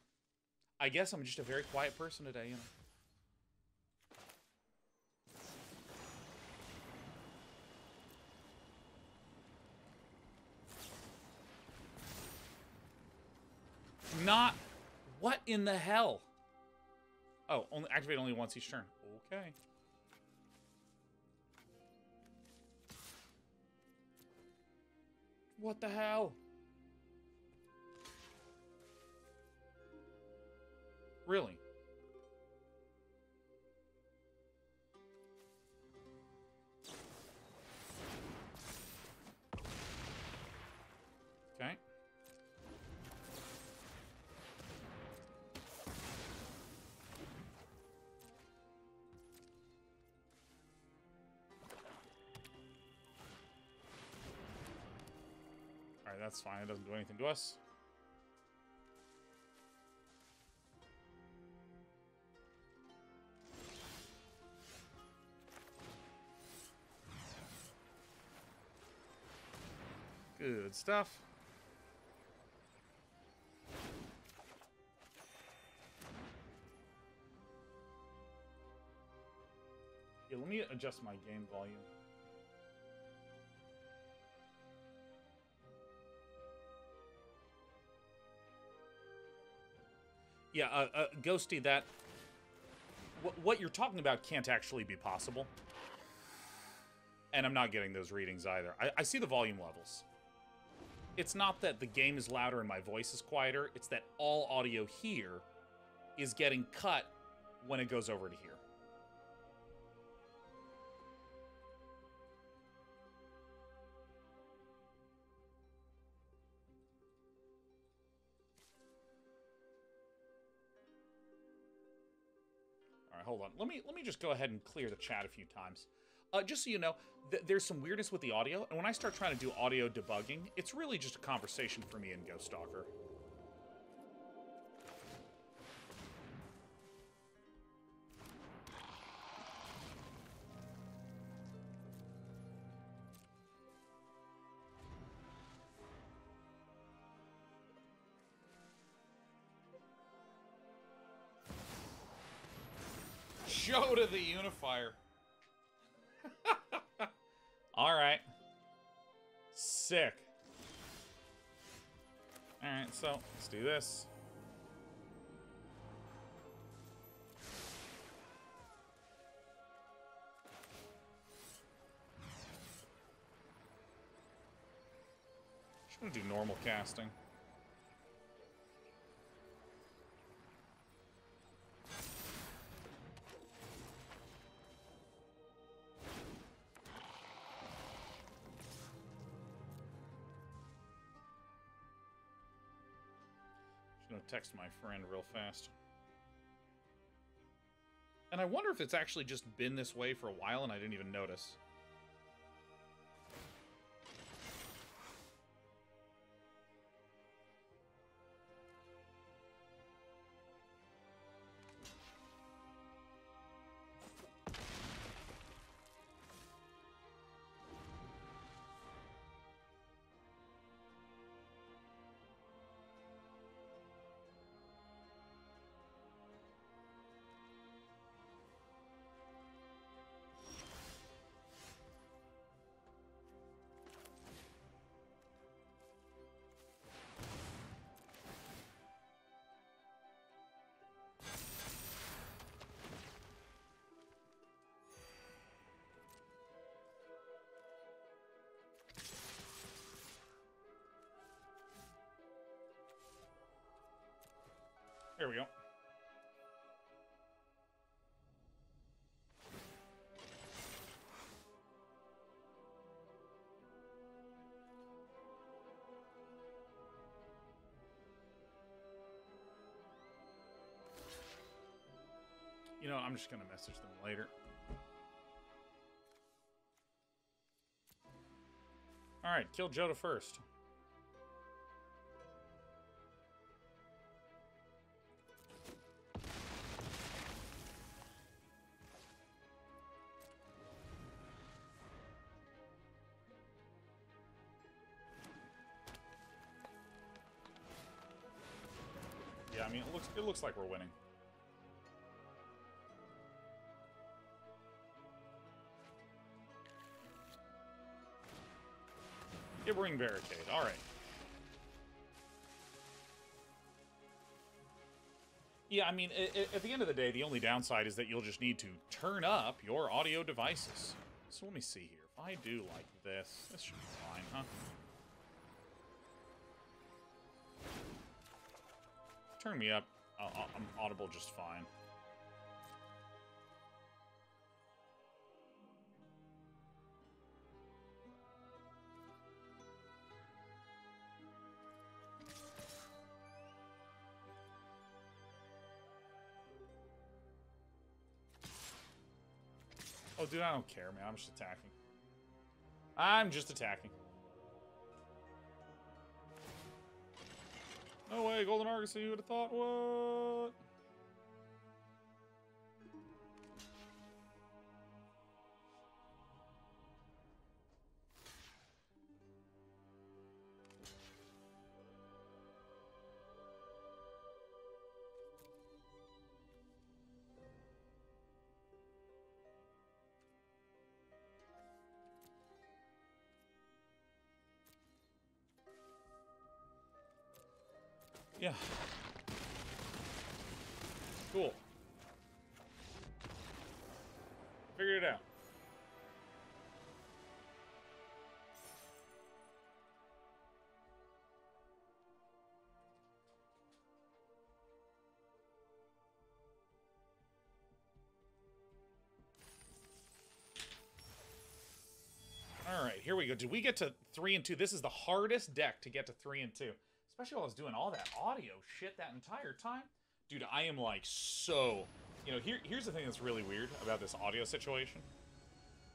I guess I'm just a very quiet person today, you know. not... What in the hell? Oh, only activate only once each turn. Okay. What the hell? Really? Okay. Alright, that's fine. It doesn't do anything to us. Good stuff. Yeah, let me adjust my game volume. Yeah, uh, uh, Ghosty, that... Wh what you're talking about can't actually be possible. And I'm not getting those readings either. I, I see the volume levels. It's not that the game is louder and my voice is quieter. It's that all audio here is getting cut when it goes over to here. All right, hold on. Let me let me just go ahead and clear the chat a few times. Uh, just so you know, th there's some weirdness with the audio, and when I start trying to do audio debugging, it's really just a conversation for me and Ghost Stalker. Show to the Unifier. All right. Sick. All right, so let's do this. Just gonna do normal casting. Text my friend real fast. And I wonder if it's actually just been this way for a while and I didn't even notice. There we go. You know, I'm just going to message them later. All right, kill Jota first. It looks like we're winning. Gibbering Barricade. All right. Yeah, I mean, at the end of the day, the only downside is that you'll just need to turn up your audio devices. So let me see here. If I do like this, this should be fine, huh? Turn me up. Uh, I'm audible just fine. Oh, dude, I don't care, man. I'm just attacking. I'm just attacking. No way, Golden Argosy, you would have thought, what? Yeah. Cool. Figured it out. All right, here we go. Did we get to three and two? This is the hardest deck to get to three and two. Especially while I was doing all that audio shit that entire time. Dude, I am like so... You know, here, here's the thing that's really weird about this audio situation.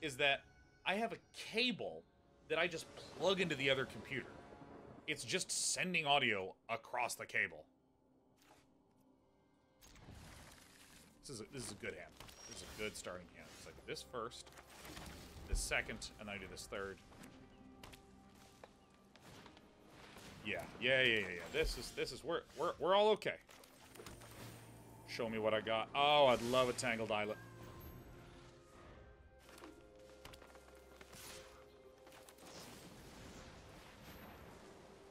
Is that I have a cable that I just plug into the other computer. It's just sending audio across the cable. This is a, this is a good hand. This is a good starting hand. It's like this first, this second, and then I do this third. Yeah, yeah, yeah, yeah, yeah. This is, this is, we're, we're, we're all okay. Show me what I got. Oh, I'd love a Tangled Islet.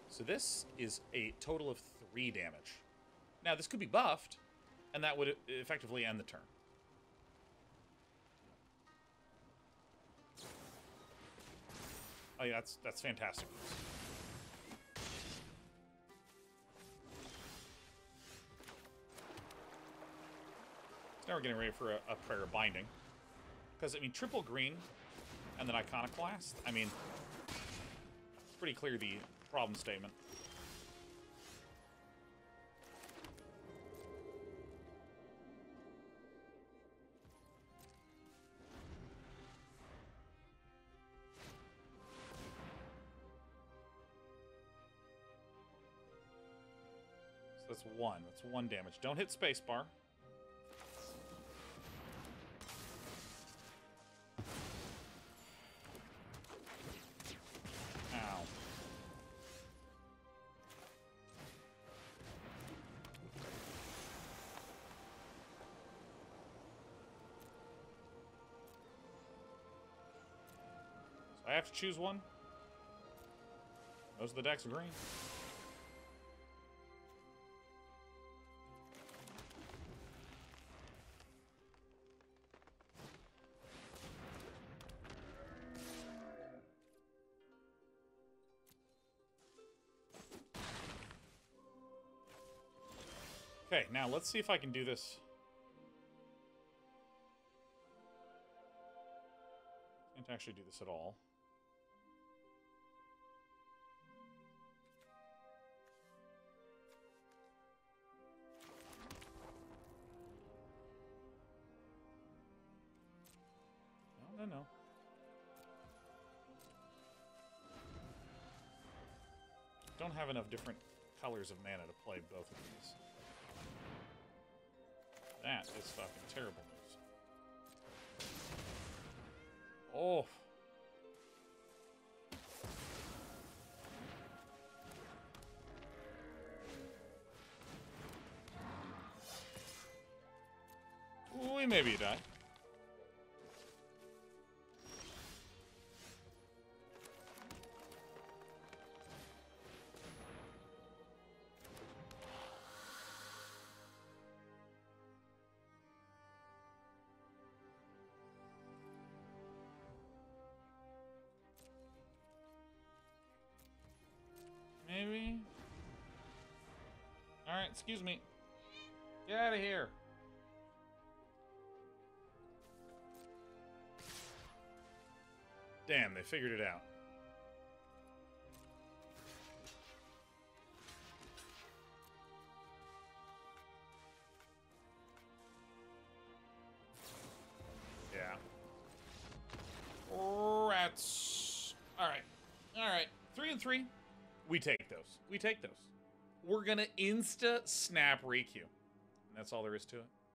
So this is a total of three damage. Now, this could be buffed, and that would effectively end the turn. Oh, yeah, that's, that's fantastic news. Now we're getting ready for a, a Prayer of Binding. Because, I mean, triple green and then Iconoclast. I mean, it's pretty clear the problem statement. So that's one. That's one damage. Don't hit spacebar. I have to choose one. Most of the decks are green. Okay, now let's see if I can do this. Can't actually do this at all. No, no. Don't have enough different colors of mana to play both of these. That is fucking terrible news. Oh. We maybe die. maybe? Alright, excuse me. Get out of here. Damn, they figured it out. Yeah. Rats. Alright. Alright. Three and three. We take those. We take those. We're gonna insta-snap Riku. And that's all there is to it.